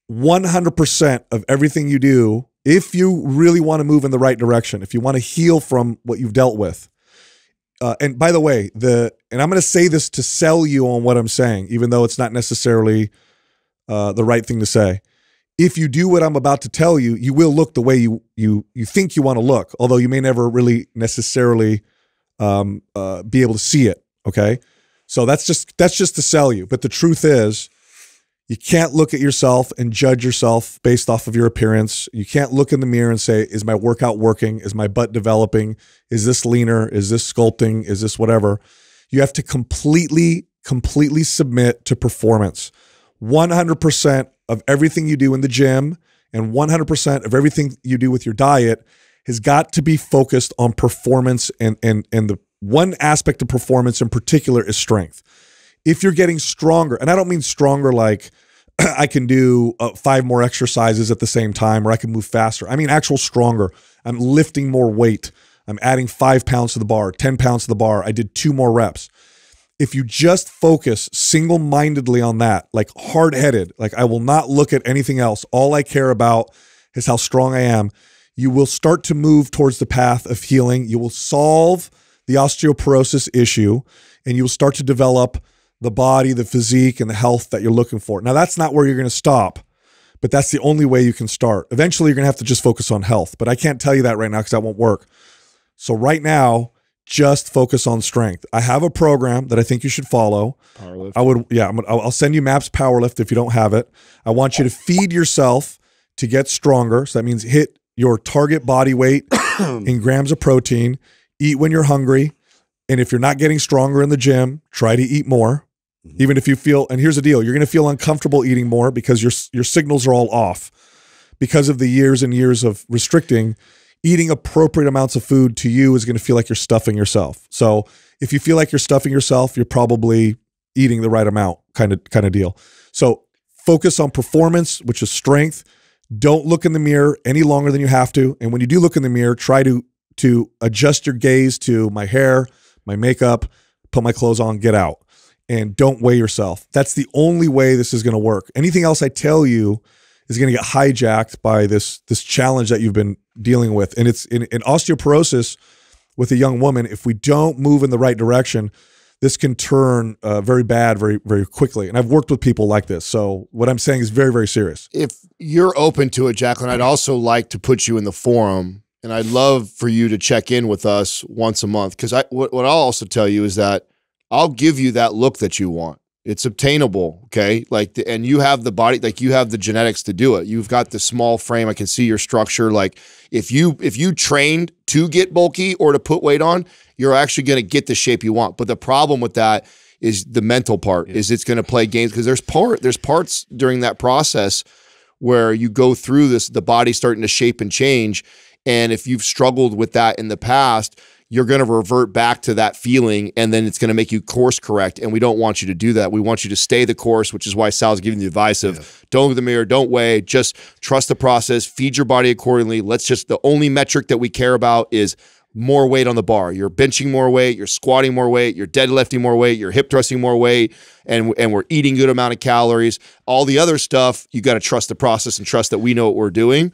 one hundred percent of everything you do, if you really want to move in the right direction, if you want to heal from what you've dealt with. Uh, and by the way, the and I'm going to say this to sell you on what I'm saying, even though it's not necessarily uh, the right thing to say. If you do what I'm about to tell you, you will look the way you you you think you want to look, although you may never really necessarily um, uh, be able to see it. Okay, so that's just that's just to sell you. But the truth is, you can't look at yourself and judge yourself based off of your appearance. You can't look in the mirror and say, "Is my workout working? Is my butt developing? Is this leaner? Is this sculpting? Is this whatever?" You have to completely completely submit to performance. one hundred percent of everything you do in the gym and one hundred percent of everything you do with your diet has got to be focused on performance. And, and, and the one aspect of performance in particular is strength. If you're getting stronger, and I don't mean stronger like I can do uh, five more exercises at the same time or I can move faster. I mean actual stronger. I'm lifting more weight. I'm adding five pounds to the bar, ten pounds to the bar. I did two more reps. If you just focus single-mindedly on that, like hard-headed, like I will not look at anything else, all I care about is how strong I am, you will start to move towards the path of healing. You will solve the osteoporosis issue, and you will start to develop the body, the physique, and the health that you're looking for. Now, that's not where you're going to stop, but that's the only way you can start. Eventually, you're going to have to just focus on health, but I can't tell you that right now because that won't work. So right now, just focus on strength. I have a program that I think you should follow. Powerlift. I would, yeah, I'm, I'll send you MAPS Powerlift if you don't have it. I want you to feed yourself to get stronger. So that means hit your target body weight in grams of protein, eat when you're hungry. And if you're not getting stronger in the gym, try to eat more. Mm-hmm. Even if you feel, and here's the deal, you're going to feel uncomfortable eating more because your, your signals are all off because of the years and years of restricting. Eating appropriate amounts of food to you is going to feel like you're stuffing yourself. So if you feel like you're stuffing yourself, you're probably eating the right amount, kind of, kind of deal. So focus on performance, which is strength. Don't look in the mirror any longer than you have to. And when you do look in the mirror, try to, to adjust your gaze to my hair, my makeup, put my clothes on, get out, and don't weigh yourself. That's the only way this is going to work. Anything else I tell you is going to get hijacked by this, this challenge that you've been dealing with. And it's in, in osteoporosis with a young woman, if we don't move in the right direction, this can turn uh, very bad very, very quickly. And I've worked with people like this. So what I'm saying is very, very serious. If you're open to it, Jacqueline, I'd also like to put you in the forum, and I'd love for you to check in with us once a month. Because I, what, what I'll also tell you is that I'll give you that look that you want. It's obtainable, okay? Like, the, and you have the body, like you have the genetics to do it. You've got the small frame. I can see your structure. Like, if you if you trained to get bulky or to put weight on, you're actually going to get the shape you want. But the problem with that is the mental part. Yeah. Is it's going to play games, because there's part there's parts during that process where you go through this, the body's starting to shape and change, and if you've struggled with that in the past, you're going to revert back to that feeling, and then it's going to make you course correct. And we don't want you to do that. We want you to stay the course, which is why Sal's giving the advice of, yeah, don't look in the mirror, don't weigh, just trust the process, feed your body accordingly. Let's just, the only metric that we care about is more weight on the bar. You're benching more weight, you're squatting more weight, you're deadlifting more weight, you're hip thrusting more weight, and, and we're eating good amount of calories. All the other stuff, you got to trust the process and trust that we know what we're doing.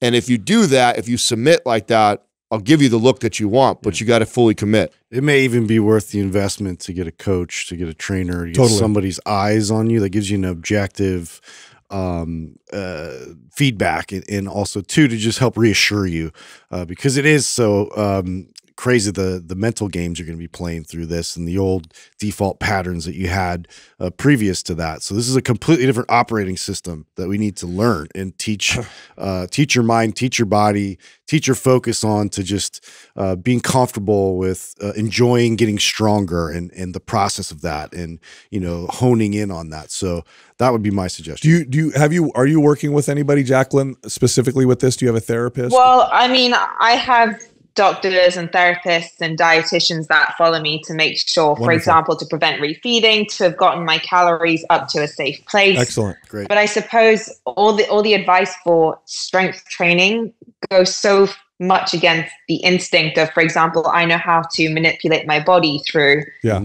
And if you do that, if you submit like that, I'll give you the look that you want, but you got to fully commit. It may even be worth the investment to get a coach, to get a trainer, to get totally. somebody's eyes on you that gives you an objective um, uh, feedback, and, and also, too, to just help reassure you, uh, because it is so um, crazy, the, the mental games you're going to be playing through this and the old default patterns that you had uh, previous to that. So this is a completely different operating system that we need to learn and teach, uh, teach your mind, teach your body, teach your focus on to just uh, being comfortable with uh, enjoying getting stronger and, and the process of that, and, you know, honing in on that. So that would be my suggestion. Do you, do you, have you, are you working with anybody, Jacqueline, specifically with this? Do you have a therapist? Well, I mean, I have doctors and therapists and dietitians that follow me to make sure, Wonderful. for example, to prevent refeeding, to have gotten my calories up to a safe place. Excellent, great. But I suppose all the all the advice for strength training goes so much against the instinct of, for example, I know how to manipulate my body through yeah.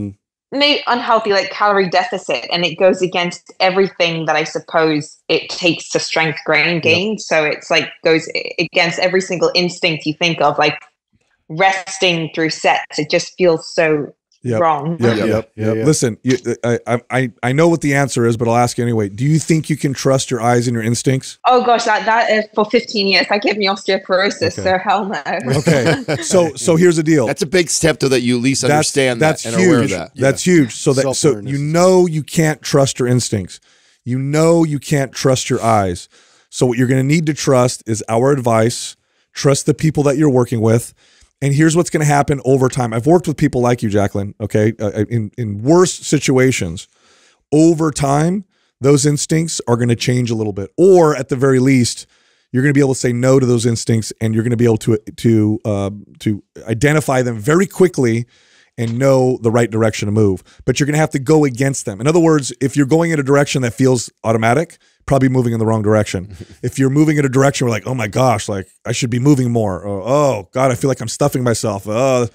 maybe unhealthy, like calorie deficit, and it goes against everything that I suppose it takes to strength gain. Yep. So it's like goes against every single instinct you think of, like resting through sets. It just feels so yep. wrong. Yep, yep, yep. Yep. Listen, you, I, I, I know what the answer is, but I'll ask you anyway. Do you think you can trust your eyes and your instincts? Oh gosh, that, that is, for fifteen years, that gave me osteoporosis, okay. so hell no. Okay, so so here's the deal. That's a big step though, that you at least understand that's, that's that and huge. Aware of that. That's yeah. huge. So that so you know you can't trust your instincts. You know you can't trust your eyes. So what you're gonna need to trust is our advice, trust the people that you're working with. And here's what's going to happen over time. I've worked with people like you, Jacqueline, okay, uh, in, in worse situations. Over time, those instincts are going to change a little bit. Or at the very least, you're going to be able to say no to those instincts, and you're going to be able to, to, uh, to identify them very quickly and know the right direction to move. But you're going to have to go against them. In other words, if you're going in a direction that feels automatic, probably moving in the wrong direction. If you're moving in a direction where like, oh my gosh, like I should be moving more. Or, oh God, I feel like I'm stuffing myself. Uh,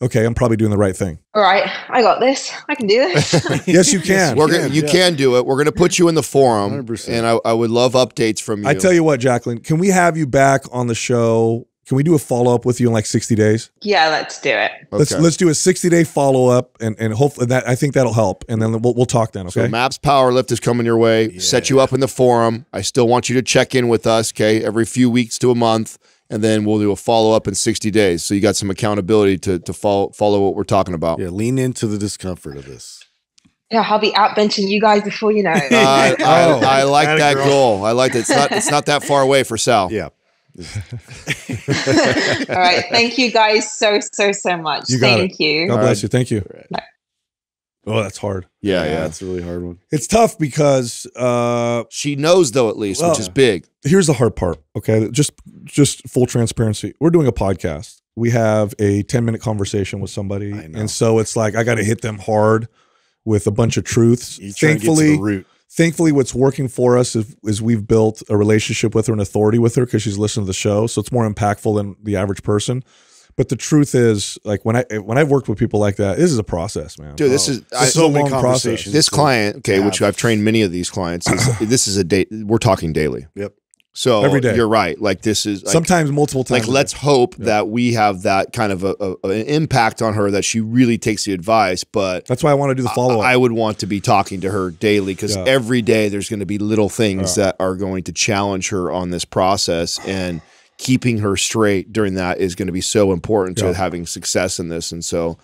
okay, I'm probably doing the right thing. All right, I got this. I can do this. Yes, you can. We're gonna, you yeah. can do it. We're going to put you in the forum, one hundred percent. And I, I would love updates from you. I tell you what, Jacqueline, can we have you back on the show? Can we do a follow-up with you in like sixty days? Yeah, let's do it. Okay. Let's let's do a sixty-day follow-up, and, and hopefully that, I think that'll help. And then we'll, we'll talk then, okay? So MAPS Powerlift is coming your way. Yeah. Set you up in the forum. I still want you to check in with us, okay, every few weeks to a month. and then we'll do a follow-up in sixty days. So you got some accountability to, to follow, follow what we're talking about. Yeah, lean into the discomfort of this. Yeah, I'll be out benching you guys before you know it. uh, I, oh, I like that, that goal. I like that. It's not, it's not that far away for Sal. Yeah. All right. Thank you guys so, so, so much. You got Thank it. you. God bless right. you. Thank you. Right. Oh, that's hard. Yeah, yeah. Yeah, that's a really hard one. It's tough because... Uh, she knows, though, at least, well, which is big. Here's the hard part, okay? Just, just full transparency. We're doing a podcast. We have a ten-minute conversation with somebody. And so it's like, I got to hit them hard with a bunch of truths. You thankfully, to to root. Thankfully, what's working for us is, is we've built a relationship with her, an authority with her, because she's listened to the show. So it's more impactful than the average person. But the truth is, like, when I when I've worked with people like that, this is a process, man. Dude, this oh, is I, so many conversations. This client, okay, yeah, which I've trained many of these clients. Is, this is a day we're talking daily. Yep. So every day, you're right. Like this is like, sometimes multiple times. Like, let's hope yeah. that we have that kind of a, a, an impact on her that she really takes the advice. But that's why I want to do the follow up. I, I would want to be talking to her daily because yeah. every day there's going to be little things yeah. that are going to challenge her on this process and. Keeping her straight during that is going to be so important yeah. to having success in this. And so,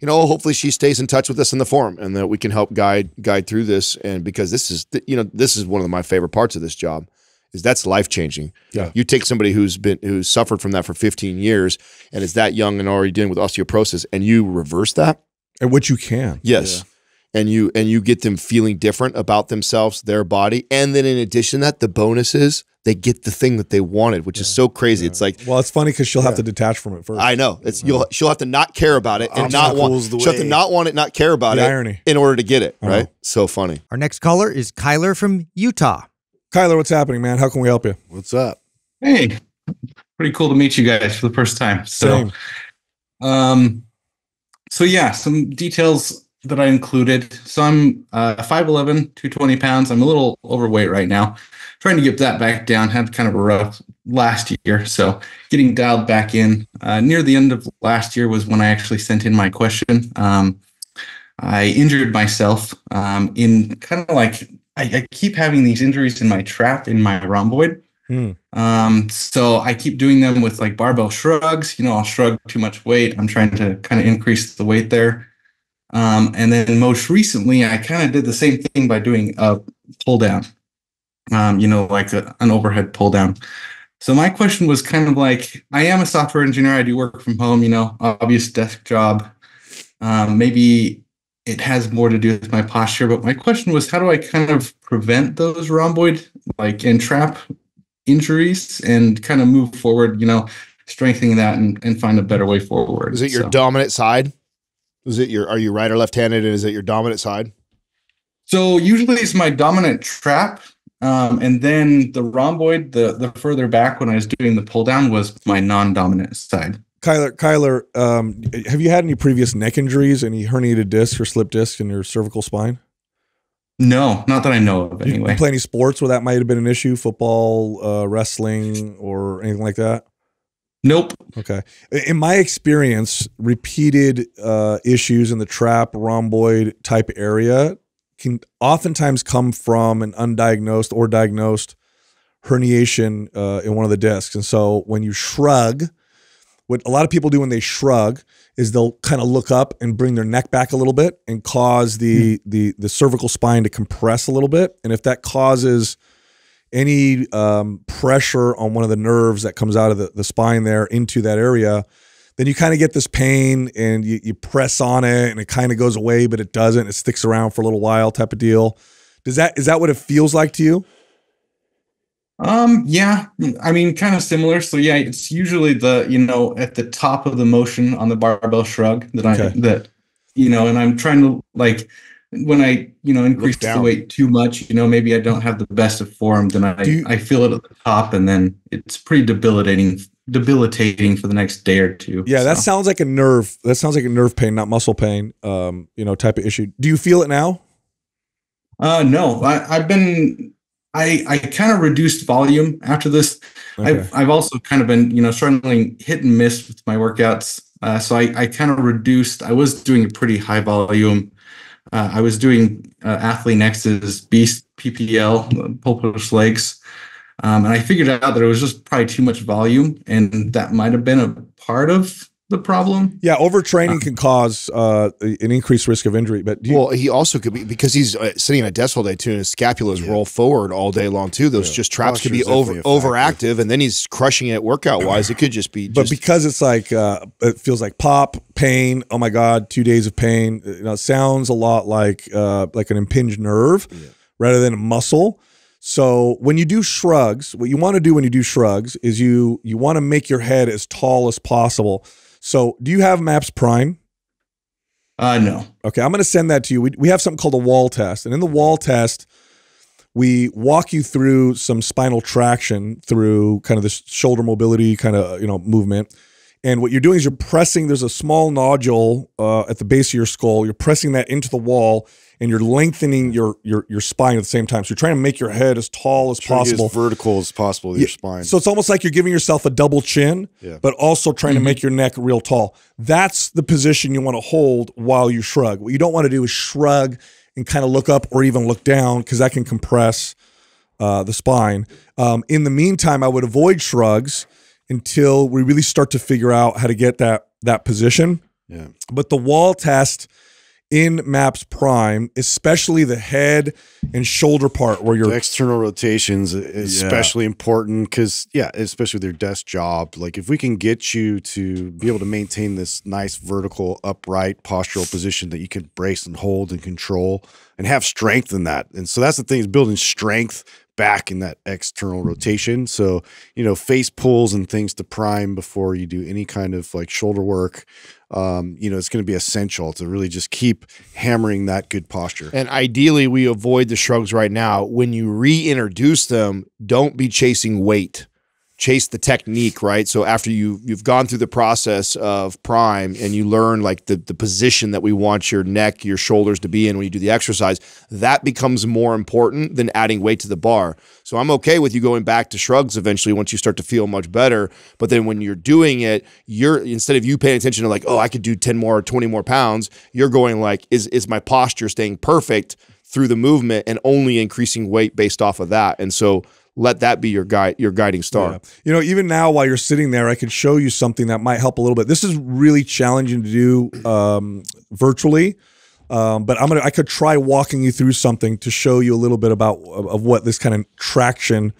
you know, hopefully she stays in touch with us in the forum and that we can help guide guide through this. And because this is, you know, this is one of my favorite parts of this job is that's life-changing. Yeah. You take somebody who's been, who's suffered from that for fifteen years and is that young and already dealing with osteoporosis and you reverse that. And what you can. Yes. Yeah. And you, and you get them feeling different about themselves, their body. And then in addition to that, the bonus is they get the thing that they wanted, which yeah, is so crazy. Yeah. It's like, well, it's funny because she'll yeah. have to detach from it first. I know. It's yeah. you'll she'll have to not care about it and not want. She'll have to not want it, not care about the it. Irony. In order to get it right. So funny. Our next caller is Kyler from Utah. Kyler, what's happening, man? How can we help you? What's up? Hey, pretty cool to meet you guys for the first time. So, Same. um, so yeah, some details that I included. So I'm uh, five eleven, two hundred twenty pounds. I'm a little overweight right now. Trying to get that back down. Had kind of a rough last year. So getting dialed back in. Uh, near the end of last year was when I actually sent in my question. Um, I injured myself um, in kind of like, I, I keep having these injuries in my trap, in my rhomboid. Mm. Um, so I keep doing them with like barbell shrugs. You know, I'll shrug too much weight. I'm trying to kind of increase the weight there. Um, and then most recently, I kind of did the same thing by doing a pull down, um, you know, like a, an overhead pull down. So my question was kind of like, I am a software engineer. I do work from home, you know, obvious desk job. Um, maybe it has more to do with my posture. But my question was, how do I kind of prevent those rhomboid like and trap injuries and kind of move forward, you know, strengthening that and, and find a better way forward? Is it your so. dominant side? Is it your, are you right or left-handed, and is it your dominant side? So usually it's my dominant trap, um, and then the rhomboid, the the further back when I was doing the pull-down was my non-dominant side. Kyler, Kyler, um, have you had any previous neck injuries, any herniated discs or slip discs in your cervical spine? No, not that I know of, anyway. Did you play any sports where that might have been an issue, football, uh, wrestling, or anything like that? Nope. Okay. In my experience, repeated uh, issues in the trap, rhomboid type area can oftentimes come from an undiagnosed or diagnosed herniation uh, in one of the discs. And so when you shrug, what a lot of people do when they shrug is they'll kind of look up and bring their neck back a little bit and cause the, mm-hmm. the, the cervical spine to compress a little bit. And if that causes any um, pressure on one of the nerves that comes out of the, the spine there into that area, then you kind of get this pain and you, you press on it and it kind of goes away, but it doesn't. It sticks around for a little while type of deal. Does that, is that what it feels like to you? Um, yeah, I mean, kind of similar. So yeah, it's usually the, you know, at the top of the motion on the barbell shrug that okay. I, that, you know, and I'm trying to like, when I, you know, increase the weight too much, you know, maybe I don't have the best of form, then I, you, I feel it at the top and then it's pretty debilitating, debilitating for the next day or two. Yeah. So. That sounds like a nerve. That sounds like a nerve pain, not muscle pain, um, you know, type of issue. Do you feel it now? Uh, no, I, I've been, I, I kind of reduced volume after this. Okay. I've, I've also kind of been, you know, struggling hit and miss with my workouts. Uh, so I, I kind of reduced, I was doing a pretty high volume. Uh, I was doing uh, Athlete Nexus Beast P P L, uh, pull push legs, Um, and I figured out that it was just probably too much volume, and that might have been a part of the problem. Yeah, overtraining uh, can cause uh, an increased risk of injury. But you, well, he also could be, because he's uh, sitting at a desk all day too, and his scapulas yeah. roll forward all day long too. Those yeah. just traps could be over overactive, and then he's crushing it workout wise. It could just be. Just, but because it's like uh, it feels like pop pain. Oh my God, two days of pain. You know, it sounds a lot like uh, like an impinged nerve yeah. rather than a muscle. So when you do shrugs, what you want to do when you do shrugs is you you want to make your head as tall as possible. So do you have MAPS Prime? Uh, no. Okay, I'm going to send that to you. We, we have something called a wall test. And in the wall test, we walk you through some spinal traction through kind of this shoulder mobility kind of, you know, movement. And what you're doing is you're pressing, there's a small nodule uh, at the base of your skull. You're pressing that into the wall, and you're lengthening your your your spine at the same time. So you're trying to make your head as tall as trying possible. As vertical as possible with yeah. your spine. So it's almost like you're giving yourself a double chin, yeah. but also trying mm-hmm. to make your neck real tall. That's the position you want to hold while you shrug. What you don't want to do is shrug and kind of look up or even look down, because that can compress uh, the spine. Um, in the meantime, I would avoid shrugs until we really start to figure out how to get that that position. Yeah. But the wall test in MAPS Prime, especially the head and shoulder part where your external rotations is yeah. especially important, because yeah, especially with your desk job, like if we can get you to be able to maintain this nice vertical upright postural position that you can brace and hold and control and have strength in that. And so that's the thing, is building strength back in that external rotation. So, you know, face pulls and things to prime before you do any kind of like shoulder work. Um, you know, it's going to be essential to really just keep hammering that good posture. And ideally, we avoid the shrugs right now. When you reintroduce them, don't be chasing weight. Chase the technique, right? So after you, you've gone through the process of prime and you learn like the, the position that we want your neck, your shoulders to be in when you do the exercise, that becomes more important than adding weight to the bar. So I'm okay with you going back to shrugs eventually once you start to feel much better. But then when you're doing it, you're, instead of you paying attention to like, oh, I could do ten more or twenty more pounds, you're going like, is, is my posture staying perfect through the movement, and only increasing weight based off of that. And so let that be your guide, your guiding star. Yeah. You know, even now while you're sitting there, I could show you something that might help a little bit. This is really challenging to do um, virtually, um, but I'm gonna, I could try walking you through something to show you a little bit about of, of what this kind of traction,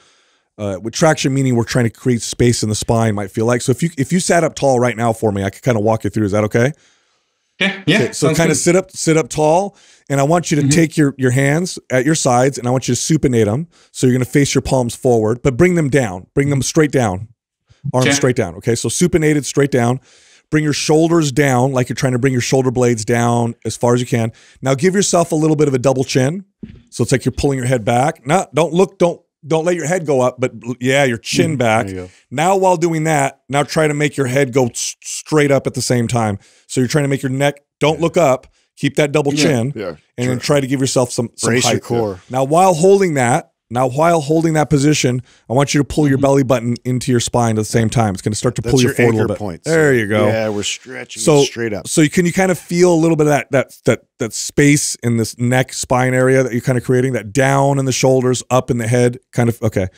uh, with traction meaning we're trying to create space in the spine, might feel like. So if you if you sat up tall right now for me, I could kind of walk you through. Is that okay? Yeah. Yeah. Okay, so kind of sit up, sit up tall, and I want you to mm-hmm. take your your hands at your sides, and I want you to supinate them. So you're going to face your palms forward, but bring them down, bring them straight down, arms okay. straight down. Okay, so supinated, straight down. Bring your shoulders down, like you're trying to bring your shoulder blades down as far as you can. Now give yourself a little bit of a double chin, so it's like you're pulling your head back. No, don't look, don't don't let your head go up, but yeah, your chin mm, back. You now while doing that, now try to make your head go straight up at the same time. So you're trying to make your neck, don't yeah. look up, keep that double yeah. chin, yeah. and sure. then try to give yourself some, some brace height. Your core. Now while holding that, now while holding that position, I want you to pull your belly button into your spine at the same time. It's going to start to That's pull your forward a little bit. Points. There you go. Yeah, we're stretching so, straight up. So you can you kind of feel a little bit of that that that that space in this neck spine area that you're kind of creating, that down in the shoulders, up in the head, kind of okay.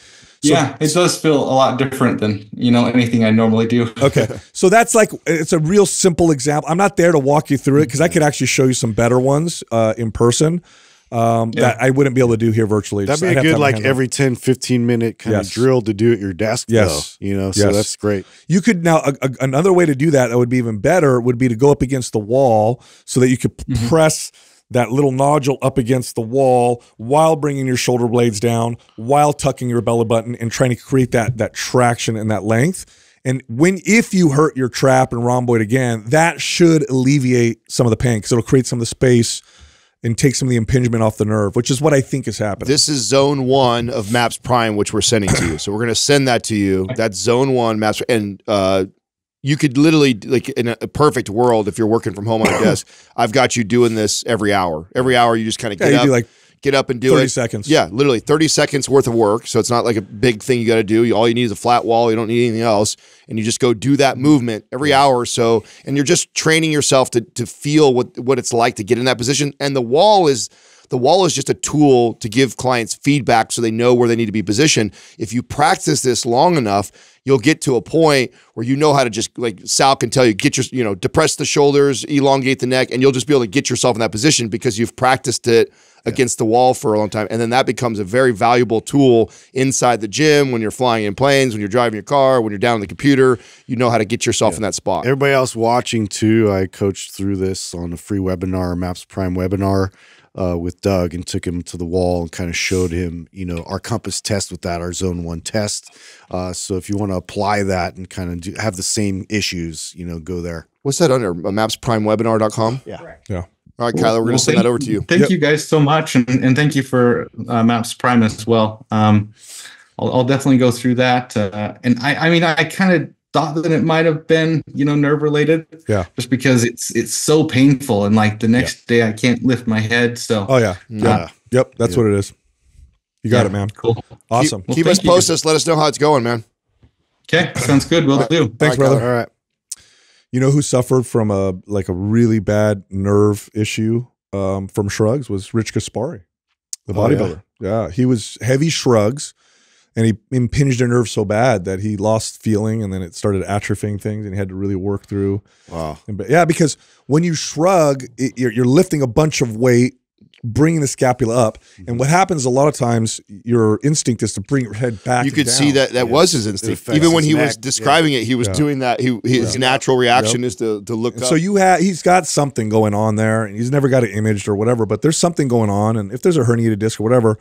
So, yeah, it does feel a lot different than, you know, anything I normally do. Okay. So that's like, it's a real simple example. I'm not there to walk you through it, because I could actually show you some better ones uh, in person. Um, yeah. That I wouldn't be able to do here virtually. That'd be a good like every ten, fifteen minute kind yes. of drill to do at your desk. Yes. Though, you know, so yes. that's great. You could now, a, a, another way to do that that would be even better would be to go up against the wall so that you could mm-hmm. press that little nodule up against the wall while bringing your shoulder blades down, while tucking your belly button and trying to create that, that traction and that length. And when, if you hurt your trap and rhomboid again, that should alleviate some of the pain, because it'll create some of the space and take some of the impingement off the nerve, which is what I think is happening. This is zone one of MAPS Prime, which we're sending to you. So we're going to send that to you. That's zone one, MAPS. And uh, you could literally, like in a perfect world, if you're working from home on a desk, I've got you doing this every hour. Every hour you just kind of get yeah, you up. Do like Get up and do thirty it. thirty seconds. Yeah, literally thirty seconds worth of work. So it's not like a big thing you got to do. You, all you need is a flat wall. You don't need anything else. And you just go do that movement every hour or so. And you're just training yourself to to feel what, what it's like to get in that position. And the wall is The wall is just a tool to give clients feedback so they know where they need to be positioned. If you practice this long enough, you'll get to a point where you know how to just, like Sal can tell you, get your, you know, depress the shoulders, elongate the neck, and you'll just be able to get yourself in that position because you've practiced it against the wall for a long time. And then that becomes a very valuable tool inside the gym when you're flying in planes, when you're driving your car, when you're down on the computer, you know how to get yourself yeah. in that spot. Everybody else watching too, I coached through this on a free webinar, MAPS Prime webinar uh, with Doug, and took him to the wall and kind of showed him, you know, our compass test with that, our zone one test. Uh, so if you want to apply that and kind of do, have the same issues, you know, go there. What's that under? maps prime webinar dot com? Yeah. Correct. Yeah. All right, Kyler, we're going to send that over to you. Thank yep. you guys so much, and, and thank you for uh, MAPS Prime as well. Um, I'll, I'll definitely go through that. Uh, and I, I mean, I kind of thought that it might have been, you know, nerve-related. Yeah. Just because it's it's so painful, and like the next yeah. day I can't lift my head. So. Oh, yeah. Yeah. Uh, yep, that's yeah. what it is. You got yeah. it, man. Cool. Awesome. Keep, well, keep us posted. Let us know how it's going, man. Okay, sounds good. Will do. Right. Thanks, All right, brother. Kyler. All right. You know who suffered from a like a really bad nerve issue um, from shrugs was Rich Gaspari, the bodybuilder. Oh, yeah. yeah, he was heavy shrugs, and he impinged a nerve so bad that he lost feeling, and then it started atrophying things, and he had to really work through. Wow. And, but yeah, because when you shrug, it, you're, you're lifting a bunch of weight, bringing the scapula up, and what happens a lot of times, your instinct is to bring your head back. You could down. see that that yeah. was his instinct. Even when he neck. was describing yeah. it, he was yeah. doing that. He his yeah. natural reaction yep. is to to look. And up. So you have he's got something going on there, and he's never got it imaged or whatever. But there's something going on, and if there's a herniated disc or whatever,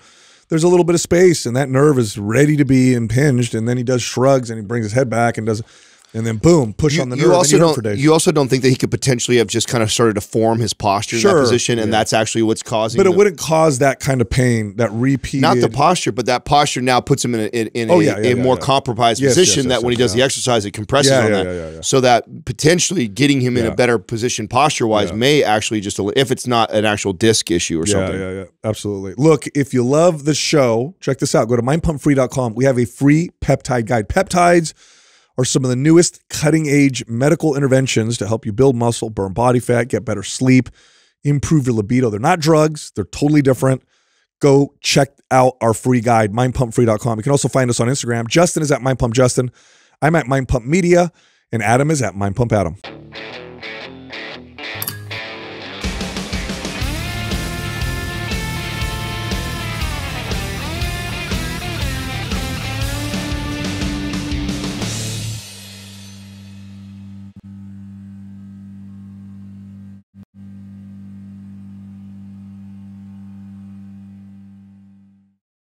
there's a little bit of space, and that nerve is ready to be impinged. And then he does shrugs, and he brings his head back, and does. And then boom, push you, on the nerve. You also, you, don't, you also don't think that he could potentially have just kind of started to form his posture sure, in that position, yeah. and that's actually what's causing. But it the, wouldn't cause that kind of pain, that repeated. Not the posture, but that posture now puts him in a, in oh, a, yeah, yeah, a yeah, more yeah. compromised yes, position yes, yes, that yes, when yes, he does yeah. the exercise, it compresses yeah, on yeah, that. Yeah, yeah, yeah. So that potentially getting him yeah. in a better position posture-wise yeah. may actually just, if it's not an actual disc issue or yeah, something. Yeah, yeah, absolutely. Look, if you love the show, check this out. Go to mind pump free dot com. We have a free peptide guide. Peptides are some of the newest cutting-edge medical interventions to help you build muscle, burn body fat, get better sleep, improve your libido. They're not drugs. They're totally different. Go check out our free guide, mind pump free dot com. You can also find us on Instagram. Justin is at mind pump justin. I'm at mind pump media, and Adam is at mind pump adam.